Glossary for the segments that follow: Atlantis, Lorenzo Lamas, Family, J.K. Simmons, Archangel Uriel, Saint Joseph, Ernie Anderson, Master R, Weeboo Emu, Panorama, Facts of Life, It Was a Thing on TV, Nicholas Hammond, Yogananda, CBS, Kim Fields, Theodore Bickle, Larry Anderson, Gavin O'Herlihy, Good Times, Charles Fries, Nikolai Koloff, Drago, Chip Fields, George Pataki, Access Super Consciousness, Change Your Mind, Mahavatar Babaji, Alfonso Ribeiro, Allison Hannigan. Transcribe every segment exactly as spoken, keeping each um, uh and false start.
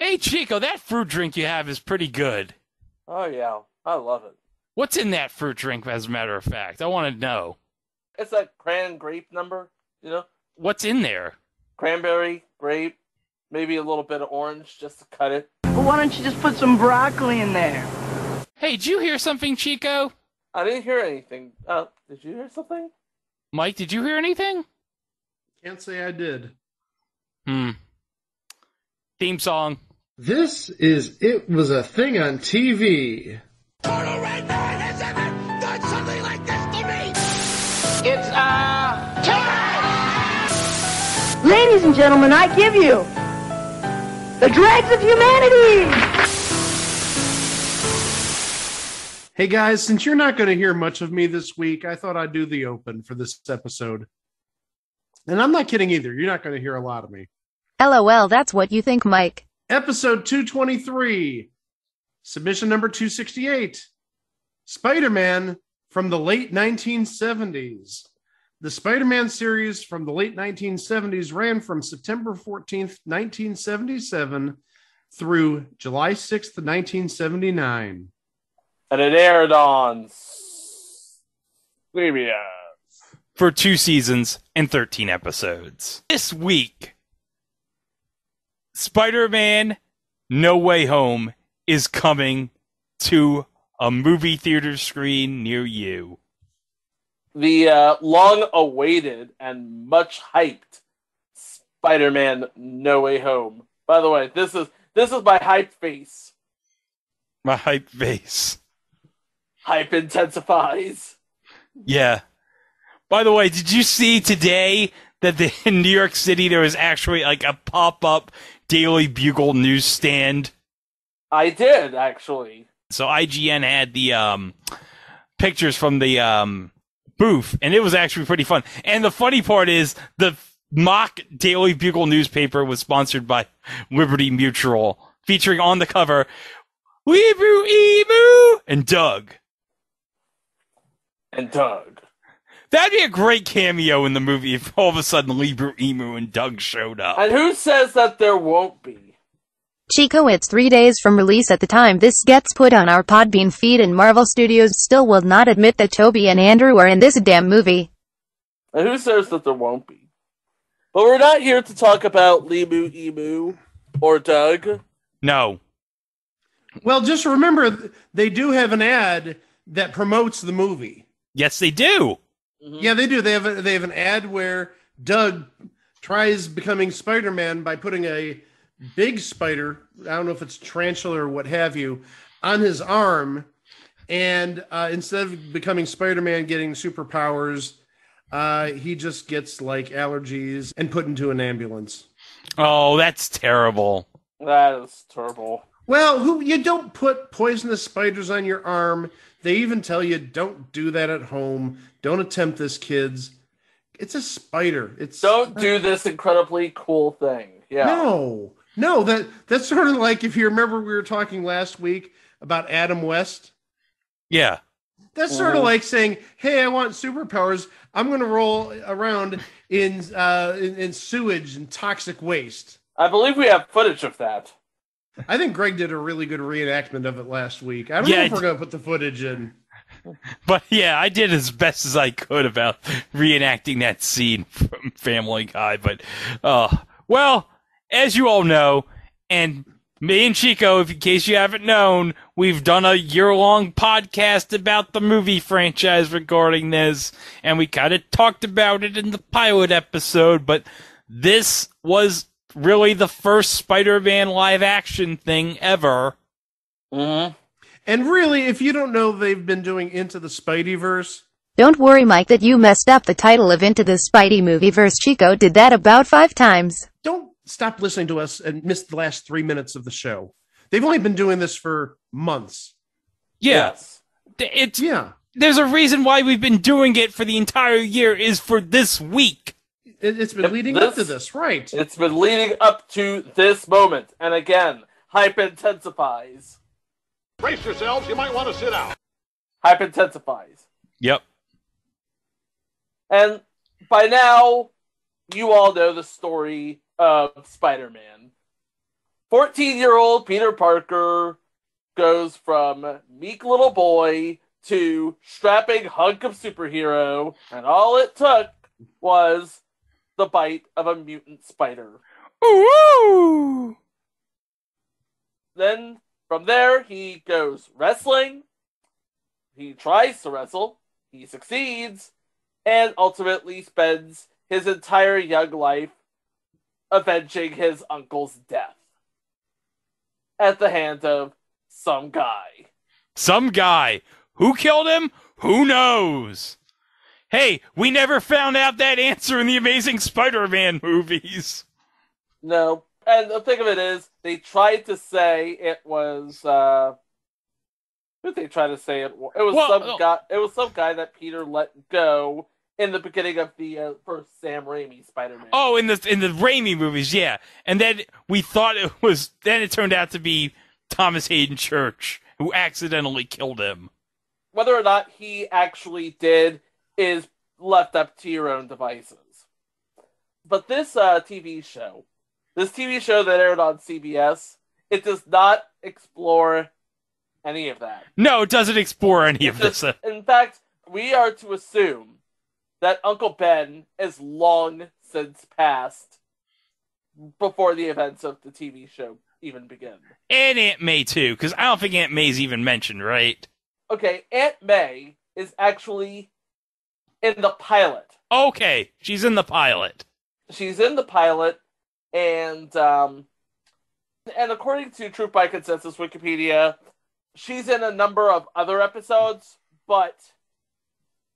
Hey, Chico, that fruit drink you have is pretty good. Oh, yeah. I love it. What's in that fruit drink, as a matter of fact? I want to know. It's like cran grape number, you know? What's in there? Cranberry, grape, maybe a little bit of orange just to cut it. Well, why don't you just put some broccoli in there? Hey, did you hear something, Chico? I didn't hear anything. Uh, did you hear something? Mike, did you hear anything? Can't say I did. Hmm. Theme song. This is It Was a Thing on T V. Total Red Man has ever done something like this to me! It's, uh... time! Ladies and gentlemen, I give you... the dregs of humanity! Hey guys, since you're not going to hear much of me this week, I thought I'd do the open for this episode. And I'm not kidding either. You're not going to hear a lot of me. LOL, that's what you think, Mike. Episode two twenty-three. Submission number two sixty-eight, Spider-Man from the late nineteen seventies. The Spider-Man series from the late nineteen seventies ran from September fourteenth, nineteen seventy-seven through July sixth, nineteen seventy-nine. And it aired on C B S for two seasons and thirteen episodes. This week, Spider-Man No Way Home is coming to a movie theater screen near you. The uh, long-awaited and much-hyped Spider-Man No Way Home. By the way, this is this is my hype face. My hype face. Hype intensifies. Yeah. By the way, did you see today that the, in New York City there was actually like a pop-up Daily Bugle newsstand? I did, actually. So I G N had the um, pictures from the um, booth, and it was actually pretty fun. And the funny part is the mock Daily Bugle newspaper was sponsored by Liberty Mutual, featuring on the cover, Weeboo Emu and Doug. And Doug. That'd be a great cameo in the movie if all of a sudden Weeboo Emu and Doug showed up. And who says that there won't be? Chico, it's three days from release at the time this gets put on our Podbean feed, and Marvel Studios still will not admit that Toby and Andrew are in this damn movie. And who says that there won't be? But we're not here to talk about Weeboo Emu or Doug. No. Well, just remember, they do have an ad that promotes the movie. Yes, they do. Mm-hmm. Yeah, they do. They have a, they have an ad where Doug tries becoming Spider-Man by putting a big spider, I don't know if it's tarantula or what have you, on his arm, and uh, instead of becoming Spider-Man getting superpowers, uh, he just gets like allergies and put into an ambulance. Oh, that's terrible. That is terrible. Well, who you don't put poisonous spiders on your arm. They even tell you don't do that at home. Don't attempt this, kids. It's a spider. It's don't do this incredibly cool thing. Yeah. No. No, that that's sort of like, if you remember, we were talking last week about Adam West. Yeah. That's sort mm-hmm. of like saying, hey, I want superpowers. I'm going to roll around in, uh, in, in sewage and toxic waste. I believe we have footage of that. I think Greg did a really good reenactment of it last week. I don't yeah, know if we're going to put the footage in. But yeah, I did as best as I could about reenacting that scene from Family Guy. But, uh, well... as you all know, and me and Chico, if in case you haven't known, we've done a year-long podcast about the movie franchise regarding this, and we kind of talked about it in the pilot episode, but this was really the first Spider-Man live-action thing ever. Mm-hmm. And really, if you don't know, they've been doing Into the Spideyverse. Don't worry, Mike, that you messed up the title of Into the Spidey Movieverse. Chico did that about five times. Don't stop listening to us and miss the last three minutes of the show. They've only been doing this for months. Yeah. Yes. It's, yeah. There's a reason why we've been doing it for the entire year is for this week. It, it's been if leading this, up to this, right? It's been leading up to this moment. And again, hype intensifies. Brace yourselves. You might want to sit out. Hype intensifies. Yep. And by now, you all know the story of Spider-Man. fourteen-year-old Peter Parker goes from meek little boy to strapping hunk of superhero, and all it took was the bite of a mutant spider. Ooh! Then, from there, he goes wrestling. He tries to wrestle. He succeeds. And ultimately spends his entire young life avenging his uncle's death at the hands of some guy. Some guy. Who killed him? Who knows? Hey, we never found out that answer in the Amazing Spider-Man movies. No. And the thing of it is, they tried to say it was, uh... who did they try to say it was? It was, well, some, oh. guy, it was some guy that Peter let go in the beginning of the uh, first Sam Raimi Spider-Man. Oh, in the in the Raimi movies, yeah. And then we thought it was... Then it turned out to be Thomas Hayden Church, who accidentally killed him. Whether or not he actually did is left up to your own devices. But this uh, T V show, this T V show that aired on C B S, it does not explore any of that. No, it doesn't explore any it of just, this. In fact, we are to assume that Uncle Ben is long since passed before the events of the T V show even begin. And Aunt May, too, because I don't think Aunt May's even mentioned, right? Okay, Aunt May is actually in the pilot. Okay, she's in the pilot. She's in the pilot, and um, and according to Truth by Consensus Wikipedia, she's in a number of other episodes, but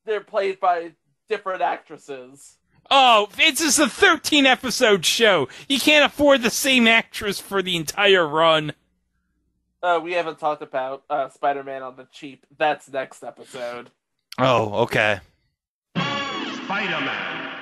they're played by different actresses. Oh, it's just a thirteen-episode show. You can't afford the same actress for the entire run. Uh, we haven't talked about uh, Spider-Man on the cheap. That's next episode. Oh, okay. Spider-Man.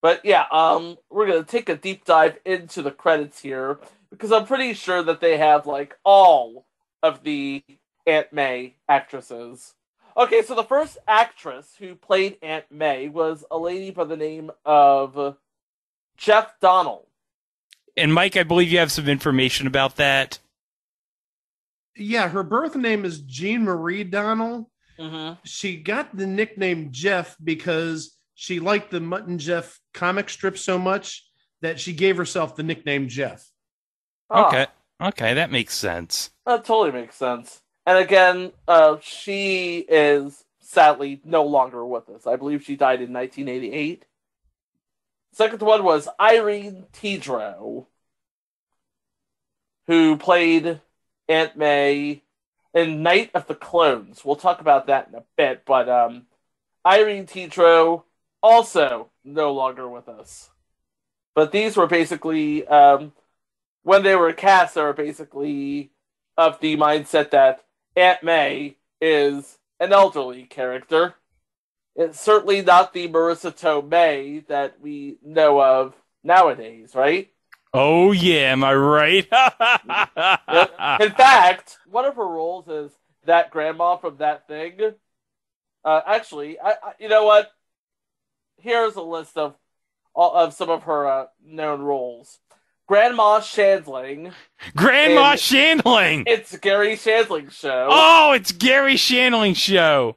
But yeah, um, we're going to take a deep dive into the credits here, because I'm pretty sure that they have, like, all of the Aunt May actresses. Okay, so the first actress who played Aunt May was a lady by the name of Jeff Donnell. And Mike, I believe you have some information about that. Yeah, her birth name is Jean Marie Donnell. Mm-hmm. She got the nickname Jeff because she liked the Mutt and Jeff comic strip so much that she gave herself the nickname Jeff. Ah. Okay, okay, that makes sense. That totally makes sense. And again, uh, she is sadly no longer with us. I believe she died in nineteen eighty-eight. Second one was Irene Tedrow, who played Aunt May in Night of the Clones. We'll talk about that in a bit, but um, Irene Tedrow also no longer with us. But these were basically, um, when they were cast, they were basically of the mindset that Aunt May is an elderly character. It's certainly not the Marissa Tomei that we know of nowadays, right? Oh, yeah, am I right? In fact, one of her roles is that grandma from that thing. Uh, actually, I, I, you know what? Here's a list of of some of her uh, known roles. Grandma Shandling. Grandma Shandling! It's Gary Shandling's show. Oh, it's Gary Shandling's show.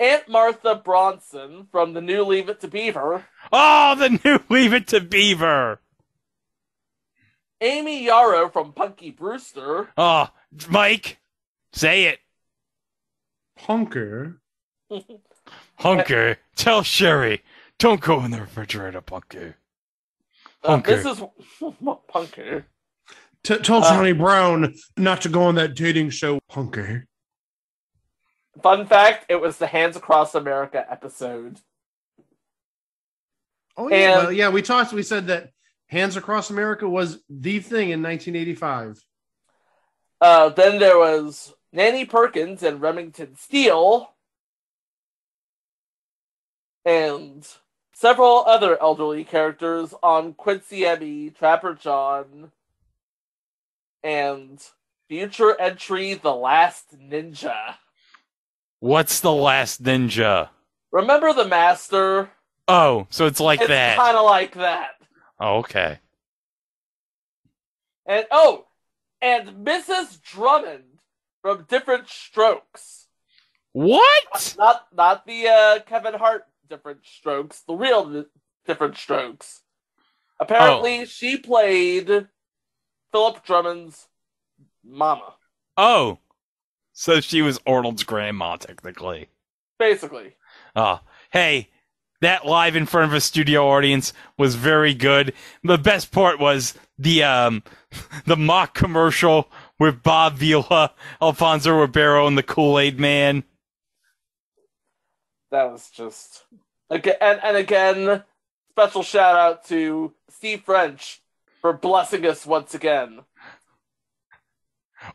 Aunt Martha Bronson from the new Leave It to Beaver. Oh, the new Leave It to Beaver. Amy Yarrow from Punky Brewster. Oh, Mike, say it. Punker. Punker, tell Sherry, don't go in the refrigerator, Punker. Punker. Uh, this is Punker. T- tell Johnny uh, Brown not to go on that dating show, Punker. Fun fact, it was the Hands Across America episode. Oh, yeah. And, well, yeah, we talked, we said that Hands Across America was the thing in nineteen eighty-five. Uh, then there was Nanny Perkins and Remington Steele. And several other elderly characters on Quincy Emmy, Trapper John, and future entry The Last Ninja. What's The Last Ninja? Remember the Master? Oh, so it's like it's that. It's kind of like that. Oh, okay. And oh, and Missus Drummond from Different Strokes. What? Not not the uh, Kevin Hart Different Strokes, the real Different Strokes. Apparently, oh. she played Philip Drummond's mama. Oh, so she was Arnold's grandma, technically. Basically. Oh, hey, that live in front of a studio audience was very good. The best part was the um, the mock commercial with Bob Vila, Alfonso Ribeiro, and the Kool-Aid Man. That was just... Okay, and, and again, special shout-out to Steve French for blessing us once again.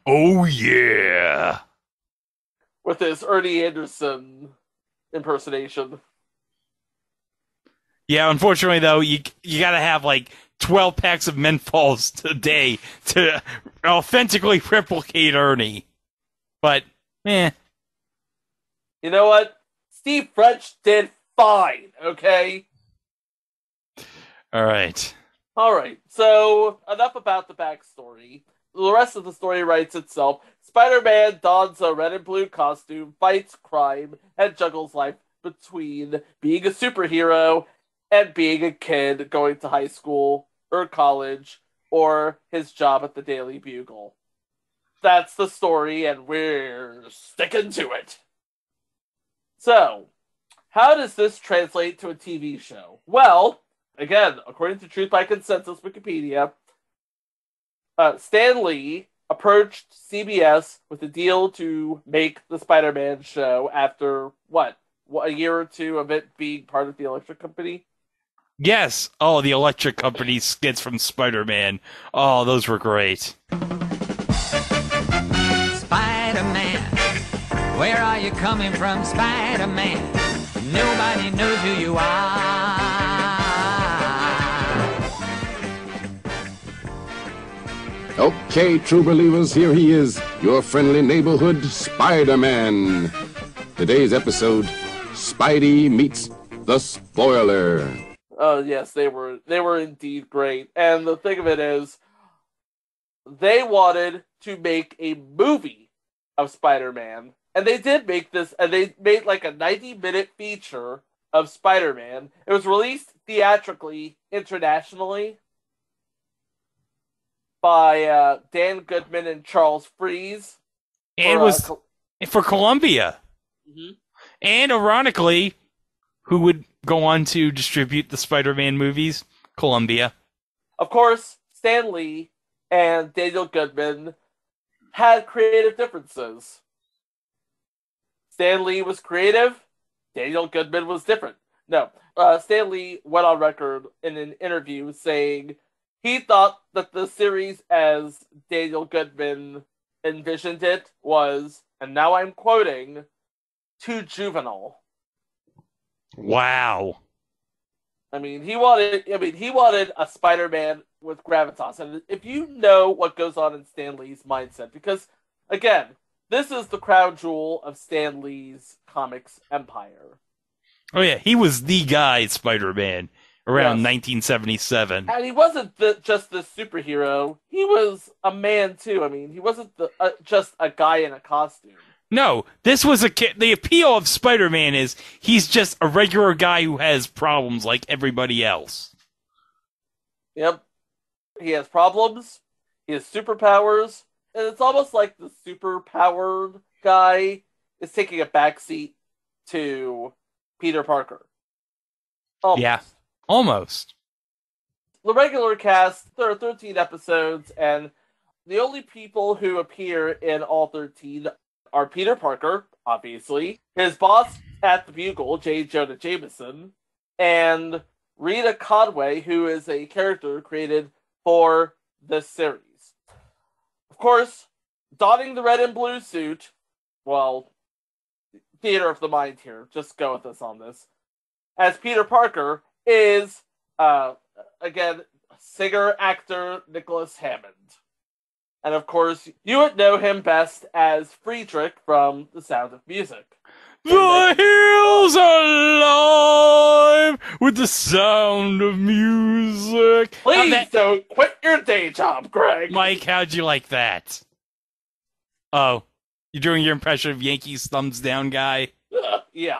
Oh, yeah. With his Ernie Anderson impersonation. Yeah, unfortunately, though, you you gotta have, like, twelve packs of menthols today to authentically replicate Ernie. But, eh. You know what? Steve French did fine, okay? All right. All right, so enough about the backstory. The rest of the story writes itself. Spider-Man dons a red and blue costume, fights crime, and juggles life between being a superhero and being a kid going to high school or college or his job at the Daily Bugle. That's the story, and we're sticking to it. So, how does this translate to a T V show? Well, again, according to Truth by Consensus Wikipedia, Uh, Stan Lee approached C B S with a deal to make the Spider-Man show after, what, a year or two of it being part of the Electric Company? Yes. Oh, the Electric Company skits from Spider-Man. Oh, those were great. Spider-Man, where are you coming from, Spider-Man? Nobody knows who you are. Okay, true believers, here he is, your friendly neighborhood Spider-Man. Today's episode, Spidey meets the Spoiler. Oh, yes, they were they were indeed great. And the thing of it is, they wanted to make a movie of Spider-Man, and they did make this, and they made like a ninety-minute feature of Spider-Man. It was released theatrically, internationally, by uh, Dan Goodman and Charles Fries. And for, was uh, Col- for Columbia. Mm-hmm. And ironically, who would go on to distribute the Spider-Man movies? Columbia. Of course, Stan Lee and Daniel Goodman had creative differences. Stan Lee was creative. Daniel Goodman was different. No, uh, Stan Lee went on record in an interview saying he thought that the series as Daniel Goodman envisioned it was, and now I'm quoting, too juvenile. Wow. I mean, he wanted I mean, he wanted a Spider-Man with gravitas. And if you know what goes on in Stan Lee's mindset, because, again, this is the crown jewel of Stan Lee's comics empire. Oh, yeah, he was the guy Spider-Man. Around yes. nineteen seventy-seven. And he wasn't the, just the superhero. He was a man, too. I mean, he wasn't the, uh, just a guy in a costume. No, this was a kid. The appeal of Spider-Man is he's just a regular guy who has problems like everybody else. Yep. He has problems. He has superpowers. And it's almost like the superpowered guy is taking a backseat to Peter Parker. Almost. Yeah. Almost. The regular cast, there are thirteen episodes, and the only people who appear in all thirteen are Peter Parker, obviously, his boss at the Bugle, J. Jonah Jameson, and Rita Conway, who is a character created for this series. Of course, donning the red and blue suit, well, theater of the mind here, just go with us on this, as Peter Parker is, uh, again, singer-actor Nicholas Hammond. And, of course, you would know him best as Friedrich from The Sound of Music. The hills are alive with the sound of music. Please that... don't quit your day job, Greg. Mike, how'd you like that? Oh, you're doing your impression of Yankees thumbs down guy? Uh, yeah.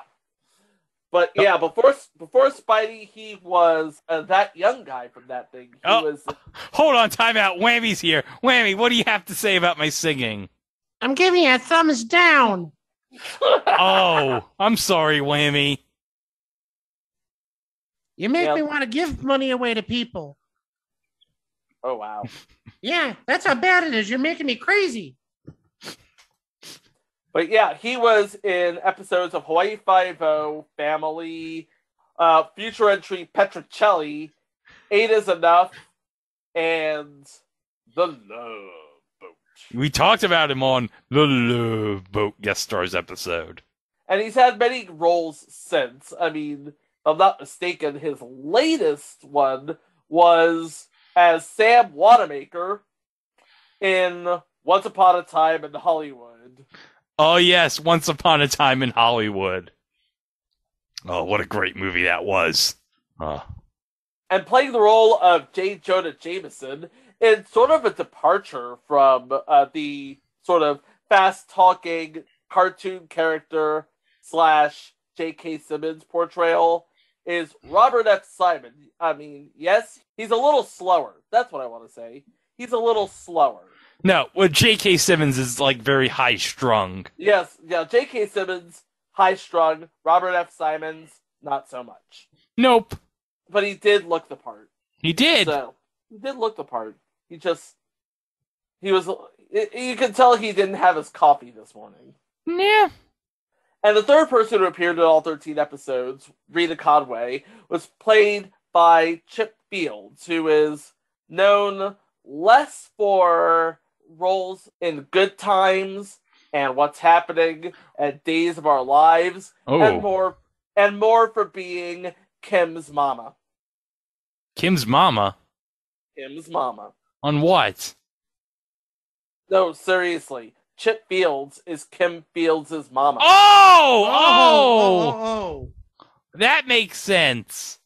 But yeah, before before Spidey, he was uh, that young guy from that thing. He oh, was... Hold on, time out. Whammy's here. Whammy, what do you have to say about my singing? I'm giving you a thumbs down. Oh, I'm sorry, Whammy. You make yeah. me want to give money away to people. Oh, wow. Yeah, that's how bad it is. You're making me crazy. But yeah, he was in episodes of Hawaii Five-O, Family, uh, Future Entry, Petrocelli, Eight Is Enough, and The Love Boat. We talked about him on The Love Boat guest stars episode. And he's had many roles since. I mean, if I'm not mistaken, his latest one was as Sam Wanamaker in Once Upon a Time in Hollywood. Oh, yes, Once Upon a Time in Hollywood. Oh, what a great movie that was. Huh. And playing the role of J. Jonah Jameson in sort of a departure from uh, the sort of fast-talking cartoon character slash J K. Simmons portrayal is Robert F. Simon. I mean, yes, he's a little slower. That's what I want to say. He's a little slower. No, well, J K. Simmons is, like, very high-strung. Yes, yeah, J K. Simmons, high-strung. Robert F. Simons, not so much. Nope. But he did look the part. He did. So, he did look the part. He just, he was, it, you can tell he didn't have his coffee this morning. Yeah. And the third person who appeared in all thirteen episodes, Rita Conway, was played by Chip Fields, who is known less for roles in Good Times and What's Happening at Days of Our Lives, oh. and more and more for being Kim's mama. Kim's mama? Kim's mama. On what? No, seriously. Chip Fields is Kim Fields' mama. Oh! Oh! Oh! Oh! That makes sense.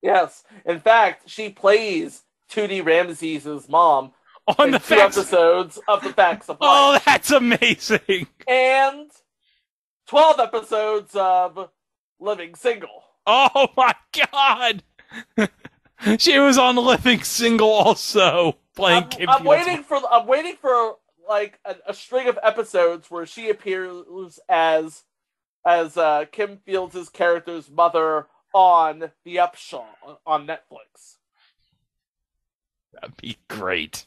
Yes. In fact, she plays Tootie Ramses's mom on in the two facts. episodes of The Facts of Life. Oh, that's amazing! And twelve episodes of Living Single. Oh my god! She was on Living Single also, playing. I'm, Kim I'm waiting for. I'm waiting for like a, a string of episodes where she appears as as uh, Kim Fields' character's mother on The Upshaw on Netflix. That'd be great.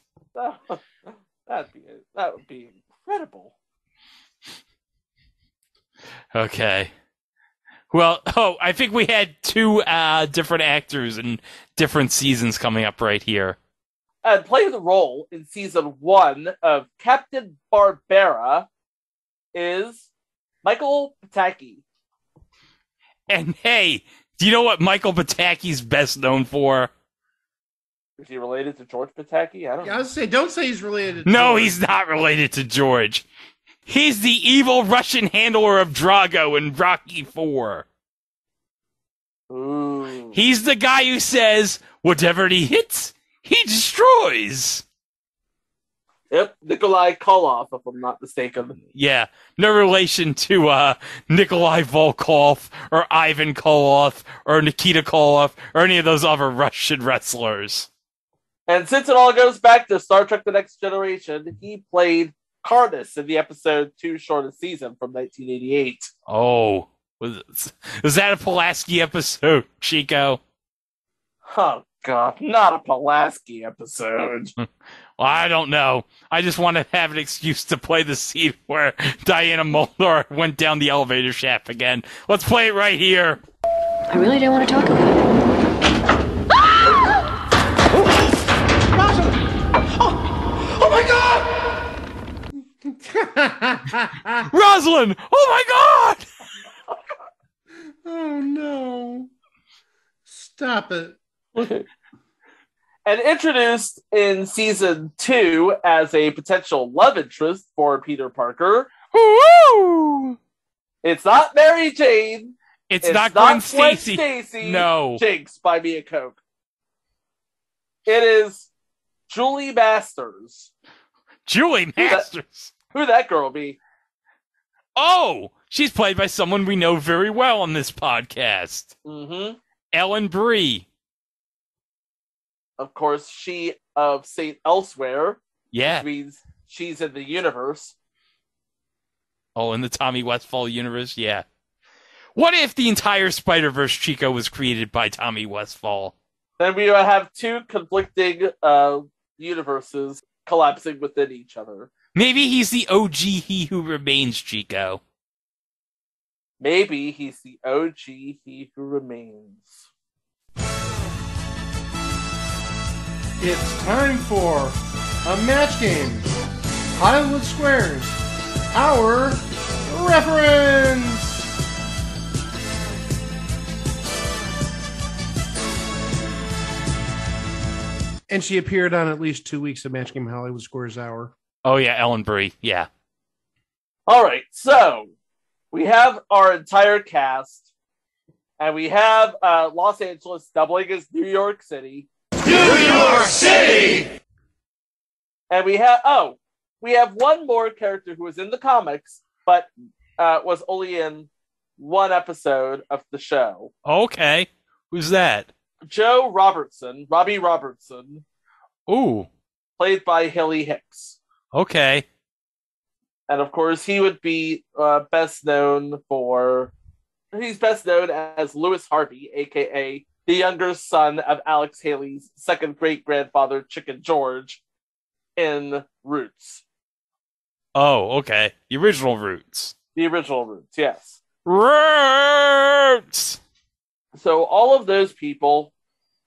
That'd be that would be incredible. Okay. Well, oh, I think we had two uh, different actors in different seasons coming up right here. And playing the role in season one of Captain Barbera is Michael Pataki. And hey, do you know what Michael Pataki's best known for? Is he related to George Pataki? I don't know. Yeah, I was say, don't say he's related to No, George. He's not related to George. He's the evil Russian handler of Drago in Rocky four. Ooh. He's the guy who says, whatever he hits, he destroys. Yep, Nikolai Koloff, if I'm not mistaken. Yeah, no relation to uh, Nikolai Volkov or Ivan Koloff or Nikita Koloff or any of those other Russian wrestlers. And since it all goes back to Star Trek The Next Generation, he played Carnus in the episode Two Shortest Season from nineteen eighty-eight. Oh, was, was that a Pulaski episode, Chico? Oh, God, not a Pulaski episode. Well, I don't know. I just want to have an excuse to play the scene where Diana Muldor went down the elevator shaft again. Let's play it right here. I really didn't want to talk about it. Ah! Oh! Oh my God! Rosalind! Oh my God! Oh no. Stop it. And introduced in season two as a potential love interest for Peter Parker, Woo! It's not Mary Jane. It's, it's not, not Gwen Stacy. No. Jinx, buy me a Coke. It is Julie Masters. Julie Masters? Who that, who that girl be? Oh, she's played by someone we know very well on this podcast. Mm-hmm. Ellen Bree. Of course, she of Saint Elsewhere. Yeah. Which means she's in the universe. Oh, in the Tommy Westfall universe? Yeah. What if the entire Spider-Verse Chico was created by Tommy Westfall? Then we have two conflicting uh, universes collapsing within each other. Maybe he's the O G He Who Remains Chico. Maybe he's the O G He Who Remains. It's time for a match game. Hollywood Squares. Our reference. And she appeared on at least two weeks of Match Game Hollywood Squares Hour. Oh, yeah, Ellen Bree, yeah. All right, so we have our entire cast, and we have uh, Los Angeles doubling as New York City. New York City! And we have, oh, we have one more character who was in the comics, but uh, was only in one episode of the show. Okay, who's that? Joe Robertson, Robbie Robertson. Ooh. Played by Hilly Hicks. Okay. And of course, he would be uh, best known for... He's best known as Lewis Harvey, a k a the younger son of Alex Haley's second great-grandfather, Chicken George, in Roots. Oh, okay. The original Roots. The original Roots, yes. Roots! So all of those people,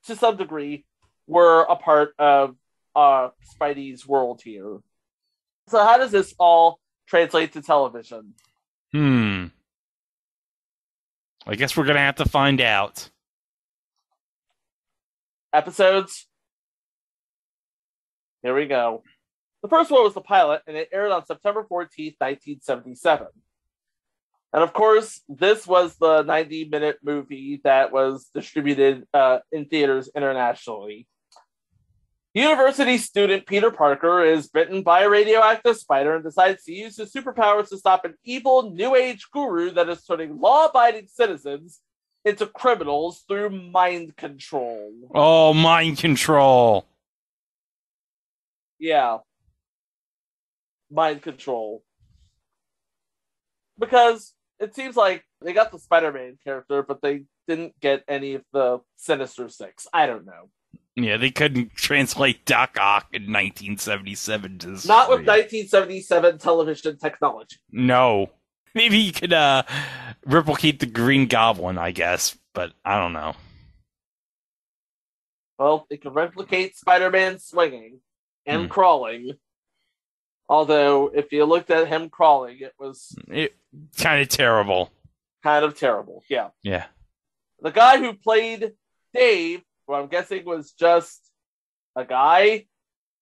to some degree, were a part of uh, Spidey's world here. So how does this all translate to television? Hmm. I guess we're going to have to find out. Episodes. Here we go. The first one was the pilot, and it aired on September fourteenth, nineteen seventy-seven. And of course, this was the ninety-minute movie that was distributed uh, in theaters internationally. University student Peter Parker is bitten by a radioactive spider and decides to use his superpowers to stop an evil New Age guru that is turning law-abiding citizens into criminals through mind control. Oh, mind control. Yeah. Mind control. Because it seems like they got the Spider-Man character, but they didn't get any of the Sinister Six. I don't know. Yeah, they couldn't translate Doc Ock in nineteen seventy-seven to... Not with nineteen seventy-seven television technology. No. Maybe you could uh, replicate the Green Goblin, I guess, but I don't know. Well, they could replicate Spider-Man swinging and mm. crawling. Although, if you looked at him crawling, it was... It, kind of terrible. Kind of terrible, yeah. Yeah. The guy who played Dave, who I'm guessing was just a guy,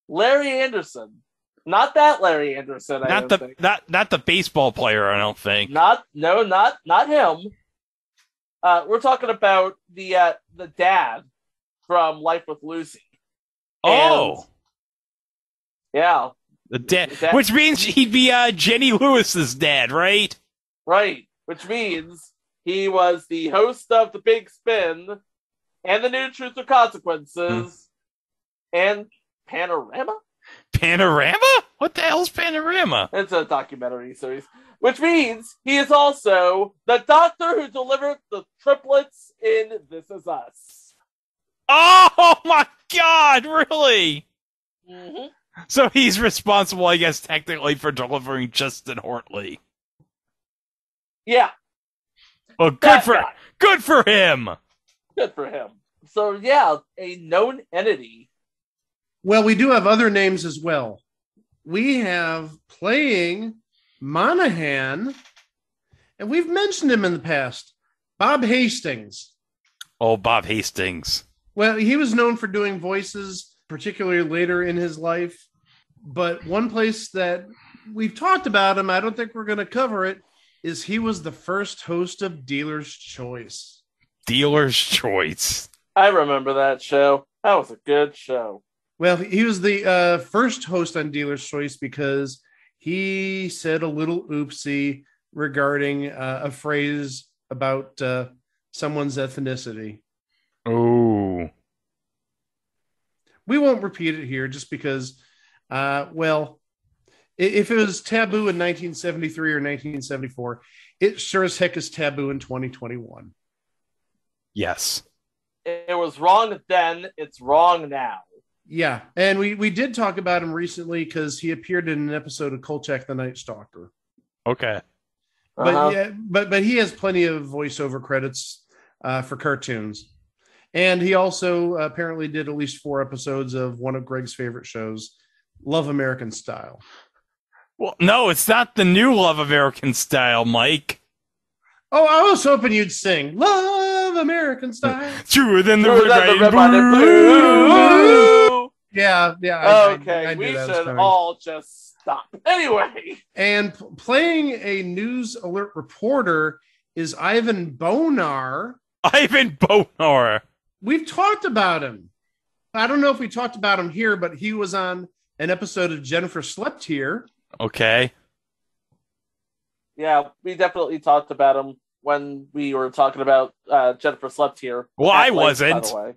Larry Anderson. Not that Larry Anderson, I not the think. Not, not the baseball player, I don't think. Not No, not not him. Uh, we're talking about the uh, the dad from Life with Lucy. Oh! And, yeah. The dad, exactly. Which means he'd be uh, Jenny Lewis's dad, right? Right, which means he was the host of The Big Spin and The New Truth or Consequences hmm. and Panorama? Panorama? What the hell's Panorama? It's a documentary series. Which means he is also the doctor who delivered the triplets in This Is Us. Oh my god, really? Mm-hmm. So he's responsible, I guess, technically for delivering Justin Hortley. Yeah. Well, good that for guy. good for him. Good for him. So yeah, a known entity. Well, we do have other names as well. We have playing Monahan, and we've mentioned him in the past. Bob Hastings. Oh, Bob Hastings. Well, he was known for doing voices, particularly later in his life. But one place that we've talked about him, I don't think we're going to cover it, is he was the first host of Dealer's Choice. Dealer's Choice. I remember that show. That was a good show. Well, he was the uh, first host on Dealer's Choice because he said a little oopsie regarding uh, a phrase about uh, someone's ethnicity. Oh. We won't repeat it here just because, uh, well, if it was taboo in nineteen seventy-three or nineteen seventy-four, it sure as heck is taboo in twenty twenty-one. Yes. It was wrong then. It's wrong now. Yeah. And we, we did talk about him recently because he appeared in an episode of Kolchak the Night Stalker. Okay. But uh-huh. yeah, but but he has plenty of voiceover credits uh, for cartoons. And he also apparently did at least four episodes of one of Greg's favorite shows, Love American Style. Well, no, it's not the new Love American Style, Mike. Oh, I was hoping you'd sing Love American Style. Truer than the Red, Red, Red, Red, Red Blue. Yeah, yeah. Okay, I, I we should all just stop. Anyway. And p- playing a news alert reporter is Ivan Bonar. Ivan Bonar. We've talked about him. I don't know if we talked about him here, but he was on an episode of Jennifer Slept Here. Okay. Yeah, we definitely talked about him when we were talking about uh, Jennifer Slept Here. Well, I length, wasn't. By the way.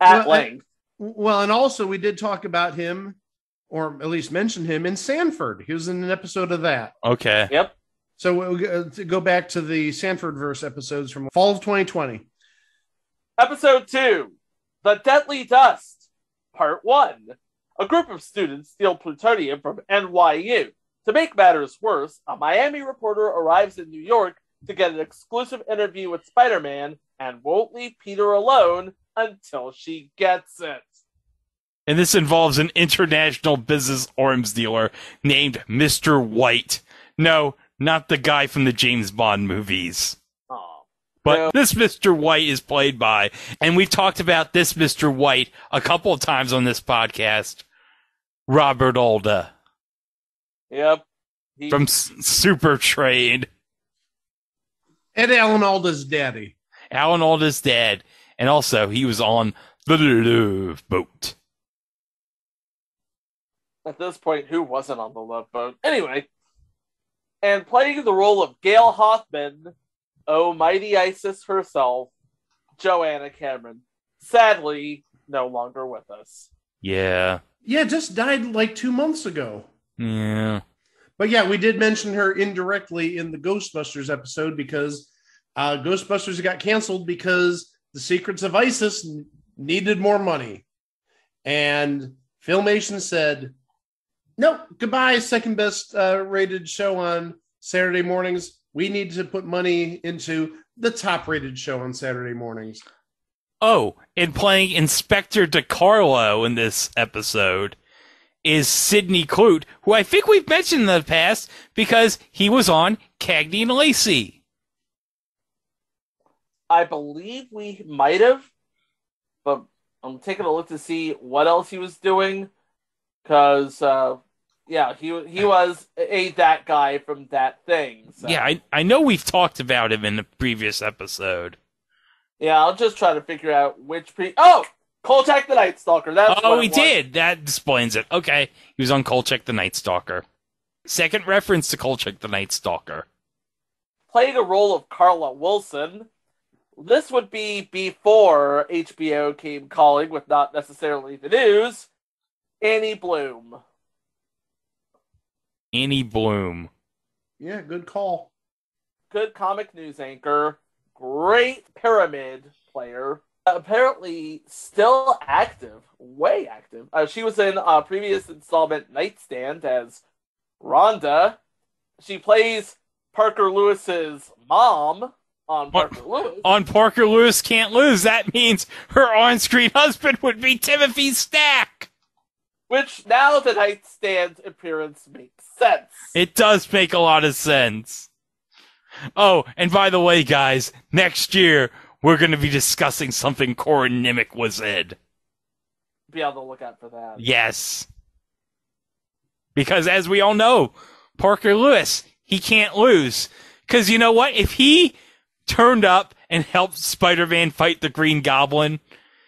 At well, length. And, well, and also we did talk about him, or at least mention him, in Sanford. He was in an episode of that. Okay. Yep. So uh, to go back to the Sanfordverse episodes from fall of twenty twenty. Episode two, The Deadly Dust, Part one. A group of students steal plutonium from N Y U. To make matters worse, a Miami reporter arrives in New York to get an exclusive interview with Spider-Man and won't leave Peter alone until she gets it. And this involves an international business arms dealer named Mister White. No, not the guy from the James Bond movies. Oh, but no. This Mister White is played by, and we've talked about this Mister White a couple of times on this podcast, Robert Alda. Yep. He... From S- Super Trade. And Alan Alda's daddy. Alan Alda's dad. And also, he was on The Love Boat. At this point, who wasn't on The Love Boat? Anyway. And playing the role of Gail Hoffman, oh mighty Isis herself, Joanna Cameron. Sadly, no longer with us. Yeah. Yeah, just died like two months ago. Yeah. But yeah, we did mention her indirectly in the Ghostbusters episode because uh, Ghostbusters got canceled because the Secrets of Isis n- needed more money. And Filmation said... Nope. Goodbye. Second best uh, rated show on Saturday mornings. We need to put money into the top rated show on Saturday mornings. Oh, and playing Inspector DiCarlo in this episode is Sidney Clute, who I think we've mentioned in the past because he was on Cagney and Lacey. I believe we might have, but I'm taking a look to see what else he was doing. Because, uh, yeah, he he was a that guy from that thing. So. Yeah, I, I know we've talked about him in the previous episode. Yeah, I'll just try to figure out which pre... Oh! Kolchak the Night Stalker. That's oh, he was. Did. That explains it. Okay, he was on Kolchak the Night Stalker. Second reference to Kolchak the Night Stalker. Playing a role of Carla Wilson. This would be before H B O came calling with not necessarily the news... Annie Bloom. Annie Bloom. Yeah, good call. Good comic news anchor. Great pyramid player. Apparently still active. Way active. Uh, she was in a previous installment, Nightstand, as Rhonda. She plays Parker Lewis's mom on Parker on, Lewis. On Parker Lewis Can't Lose. That means her on-screen husband would be Timothy Stack. Which, now the Nightstand's appearance makes sense. It does make a lot of sense. Oh, and by the way, guys, next year, we're going to be discussing something Corin Nimmick was in. Be on the lookout for that. Yes. Because, as we all know, Parker Lewis, he can't lose. Because you know what? If he turned up and helped Spider-Man fight the Green Goblin,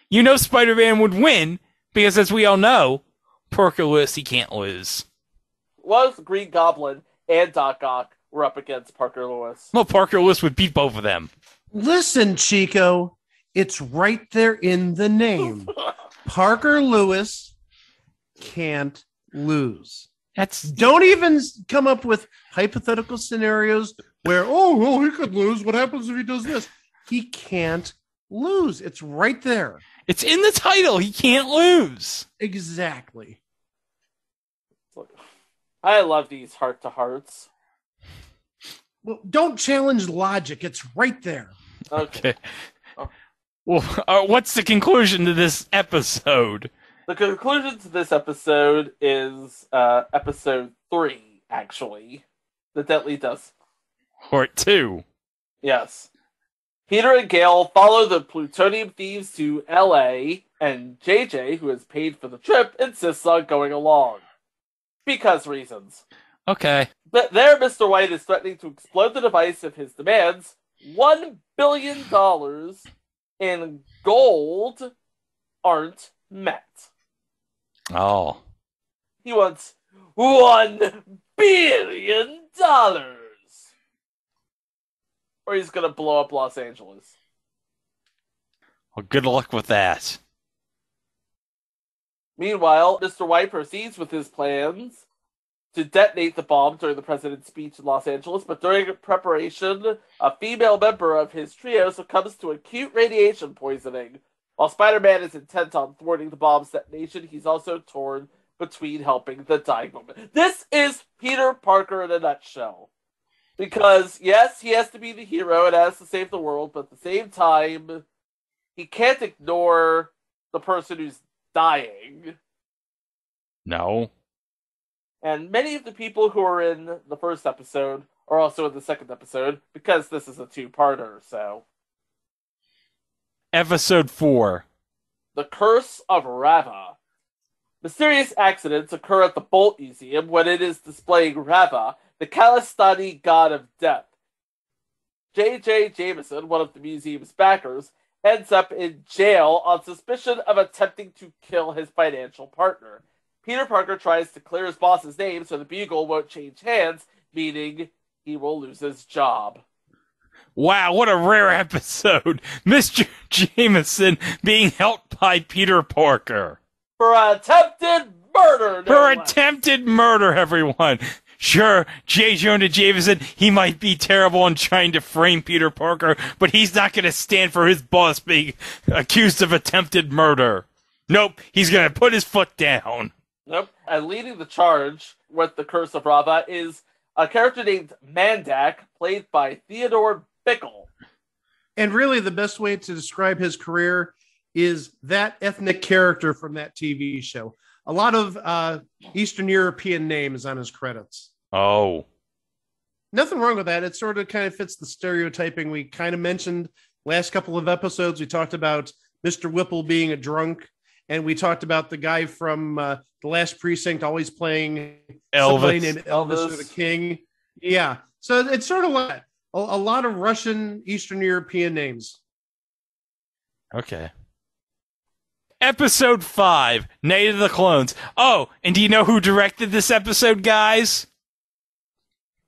you know Spider-Man would win because, as we all know, Porker-less, he can't lose. Was Green Goblin and Doc Ock were up against Parker Lewis. Well, Parker Lewis would beat both of them. Listen, Chico, it's right there in the name. Parker Lewis can't lose. That's Don't even come up with hypothetical scenarios where, oh, well, he could lose. What happens if he does this? He can't lose. It's right there. It's in the title. He can't lose. Exactly. I love these heart-to-hearts. Well, don't challenge logic. It's right there. Okay. Oh. Well, uh, what's the conclusion to this episode? The conclusion to this episode is uh, episode three, actually. The Deadly Dust. Part two. Yes. Peter and Gale follow the plutonium thieves to L A, and J J, who is paid for the trip, insists on going along. Because reasons. Okay. But there, Mister White is threatening to explode the device if his demands one billion dollars in gold aren't met. Oh. He wants one billion dollars. Or he's going to blow up Los Angeles. Well, good luck with that. Meanwhile, Mister White proceeds with his plans to detonate the bomb during the president's speech in Los Angeles, but during preparation, a female member of his trio succumbs to acute radiation poisoning. While Spider-Man is intent on thwarting the bomb's detonation, he's also torn between helping the dying woman. This is Peter Parker in a nutshell. Because, yes, he has to be the hero and has to save the world, but at the same time, he can't ignore the person who's dying. No. And many of the people who are in the first episode are also in the second episode, because this is a two-parter, so. Episode four. The Curse of Rava. Mysterious accidents occur at the Bolt Museum when it is displaying Rava, the Khalistani god of death. J J. Jameson, one of the museum's backers, ends up in jail on suspicion of attempting to kill his financial partner. Peter Parker tries to clear his boss's name so the Bugle won't change hands, meaning he will lose his job. Wow, what a rare episode. Mister Jameson being helped by Peter Parker. For attempted murder. No For less. attempted murder, everyone. Sure, J. Jonah Jameson, he might be terrible in trying to frame Peter Parker, but he's not going to stand for his boss being accused of attempted murder. Nope, he's going to put his foot down. Nope. And leading the charge with the Curse of Rava is a character named Mandak, played by Theodore Bickle. And really the best way to describe his career is that ethnic character from that T V show. A lot of uh, Eastern European names on his credits. Oh. Nothing wrong with that. It sort of kind of fits the stereotyping we kind of mentioned last couple of episodes. We talked about Mister Whipple being a drunk. And we talked about the guy from uh, The Last Precinct always playing Elvis, named Elvis, Elvis. The King. Yeah. So it's sort of like a, a lot of Russian Eastern European names. Okay. Episode five, Night of the Clones. Oh, and do you know who directed this episode, guys?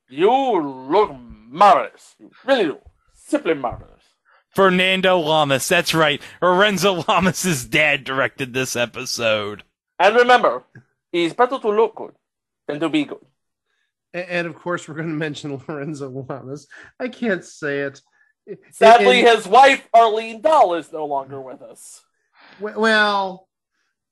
You look marvelous. You really do. Simply marvelous. Fernando Lamas, that's right. Lorenzo Lamas' dad directed this episode. And remember, it's better to look good than to be good. And, of course, we're going to mention Lorenzo Lamas. I can't say it. Sadly, and his wife, Arlene Dahl, is no longer with us. Well,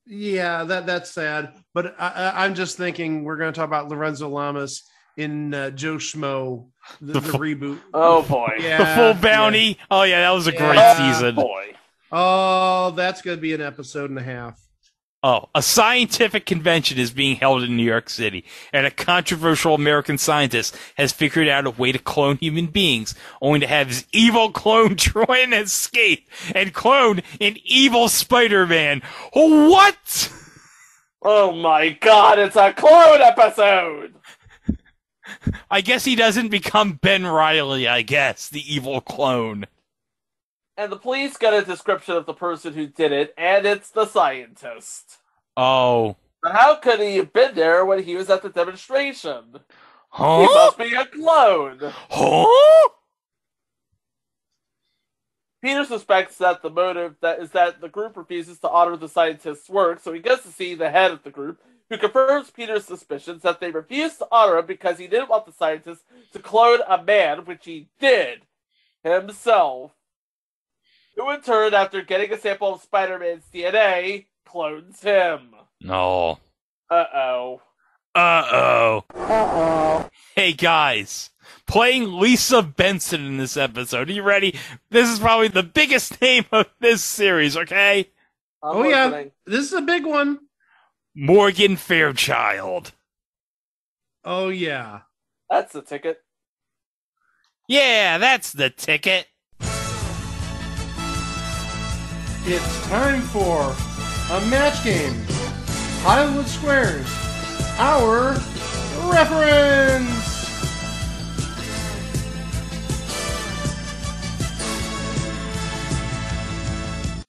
yeah, that that's sad. But I, I'm just thinking we're going to talk about Lorenzo Lamas in uh, Joe Schmo, the, the, the full, reboot. Oh, boy. Yeah, the Full Bounty. Yeah. Oh, yeah, that was a yeah. great uh, season. Boy. Oh, that's going to be an episode and a half. Oh, a scientific convention is being held in New York City, and a controversial American scientist has figured out a way to clone human beings, only to have his evil clone try and escape and clone an evil Spider-Man. What? Oh, my God, it's a clone episode! I guess he doesn't become Ben Reilly, I guess, the evil clone. And the police got a description of the person who did it, and it's the scientist. Oh. But how could he have been there when he was at the demonstration? Huh? He must be a clone. Huh? Peter suspects that the motive that is that the group refuses to honor the scientist's work, so he goes to see the head of the group, who confirms Peter's suspicions that they refused to honor him because he didn't want the scientist to clone a man, which he did himself. Who in turn, after getting a sample of Spider-Man's D N A, clones him. No. Uh-oh. Uh-oh. Uh-oh. Hey, guys. Playing Lisa Benson in this episode. Are you ready? This is probably the biggest name of this series, okay? I'm oh, listening. Yeah. This is a big one. Morgan Fairchild. Oh, yeah. That's the ticket. Yeah, that's the ticket. It's time for a match game. Hollywood Squares. Our reference.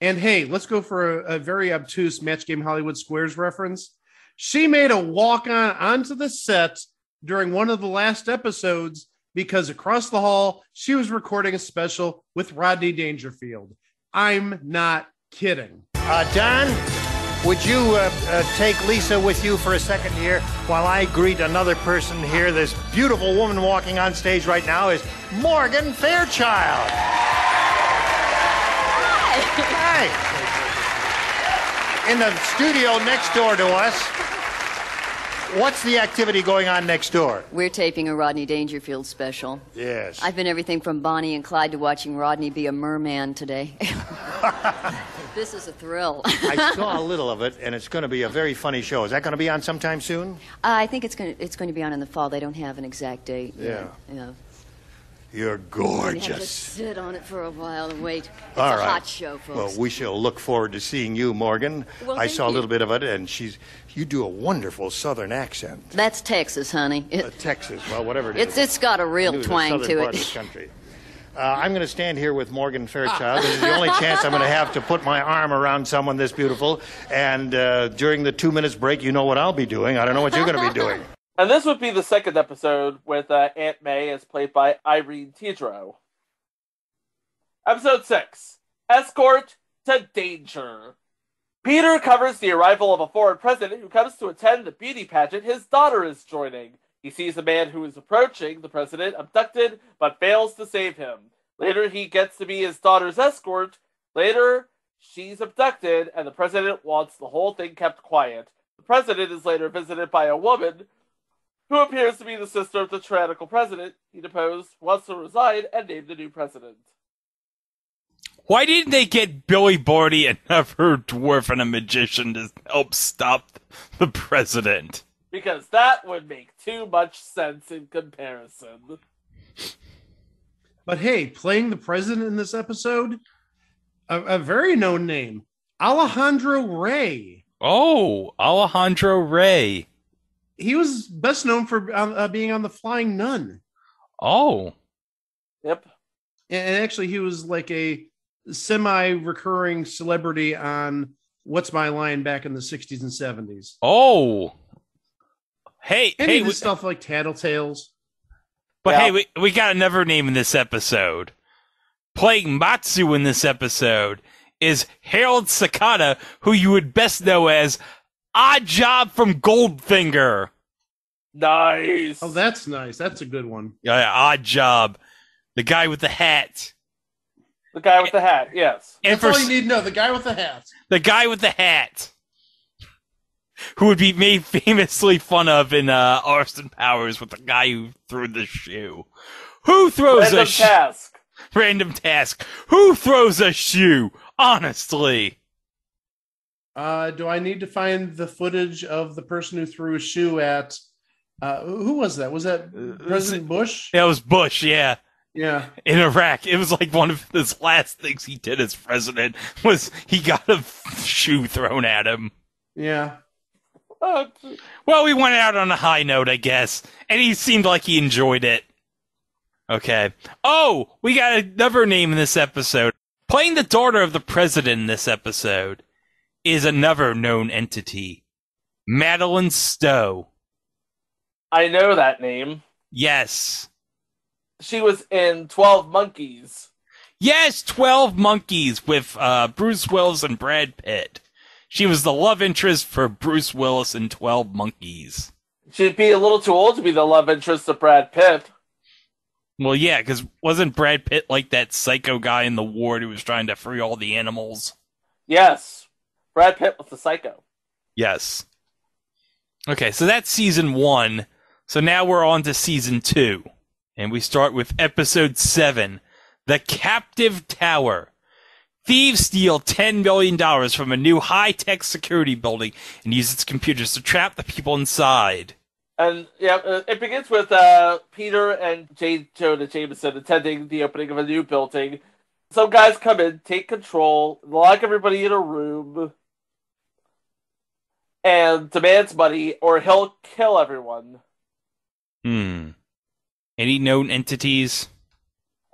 And hey, let's go for a, a very obtuse match game Hollywood Squares reference. She made a walk-on onto the set during one of the last episodes because across the hall, she was recording a special with Rodney Dangerfield. I'm not kidding. Uh, Don, would you uh, uh, take Lisa with you for a second here while I greet another person here? This beautiful woman walking on stage right now is Morgan Fairchild. Hi. In the studio next door to us, what's the activity going on next door? We're taping a Rodney Dangerfield special. Yes. I've been everything from Bonnie and Clyde to watching Rodney be a merman today. This is a thrill. I saw a little of it, and it's going to be a very funny show. Is that going to be on sometime soon? Uh, I think it's going to, it's going to be on in the fall. They don't have an exact date. Yeah. Yeah. You're gorgeous. We have to sit on it for a while and wait. It's all right. A hot show, folks. Well, we shall look forward to seeing you, Morgan. Well, I saw you. A little bit of it, and she's you do a wonderful Southern accent. That's Texas, honey. It, uh, Texas, well, whatever it is. It's, it's got a real twang to it. It's the southern part of the country. Uh, I'm going to stand here with Morgan Fairchild. Ah. This is the only chance I'm going to have to put my arm around someone this beautiful. And uh, during the two minutes break, you know what I'll be doing. I don't know what you're going to be doing. And this would be the second episode with uh, Aunt May as played by Irene Tedrow. Episode six, Escort to Danger. Peter covers the arrival of a foreign president who comes to attend the beauty pageant his daughter is joining. He sees a man who is approaching the president abducted but fails to save him. Later he gets to be his daughter's escort. Later she's abducted and the president wants the whole thing kept quiet. The president is later visited by a woman who appears to be the sister of the tyrannical president. He deposed, wants to resign, and named the new president. Why didn't they get Billy Barty, another dwarf, and a magician to help stop the president? Because that would make too much sense in comparison. But hey, playing the president in this episode, a, a very known name, Alejandro Rey. Oh, Alejandro Rey. He was best known for uh, being on The Flying Nun. Oh. Yep. And actually, he was like a semi-recurring celebrity on What's My Line back in the sixties and seventies. Oh. Hey. And hey, he did we, stuff like Tattletales. But yeah. Hey, we, we got another name in this episode. Playing Matsu in this episode is Harold Sakata, who you would best know as Odd Job from Goldfinger. Nice. Oh, that's nice. That's a good one. Yeah, yeah, Odd Job. The guy with the hat. The guy with and, the hat, yes. And that's for, all you need to know, the guy with the hat. The guy with the hat. Who would be made famously fun of in uh, Austin Powers with the guy who threw the shoe. Who throws Random a shoe? Random task. Random task. Who throws a shoe? Honestly. Uh, do I need to find the footage of the person who threw a shoe at, uh, who was that? Was that President Bush? Yeah, it was Bush, yeah. Yeah. In Iraq. It was like one of his last things he did as president was he got a shoe thrown at him. Yeah. Uh, well, we went out on a high note, I guess. And he seemed like he enjoyed it. Okay. Oh, we got another name in this episode. Playing the daughter of the president in this episode is another known entity. Madeline Stowe. I know that name. Yes. She was in twelve Monkeys. Yes, twelve Monkeys with uh, Bruce Willis and Brad Pitt. She was the love interest for Bruce Willis in twelve Monkeys. She'd be a little too old to be the love interest of Brad Pitt. Well, yeah, because wasn't Brad Pitt like that psycho guy in the ward who was trying to free all the animals? Yes. Brad Pitt was the psycho. Yes. Okay, so that's season one. So now we're on to season two. And we start with episode seven, The Captive Tower. Thieves steal ten million dollars from a new high-tech security building and use its computers to trap the people inside. And, yeah, it begins with uh, Peter and Jane Jonah Jameson attending the opening of a new building. Some guys come in, take control, lock everybody in a room, and demands money, or he'll kill everyone. Hmm. Any known entities?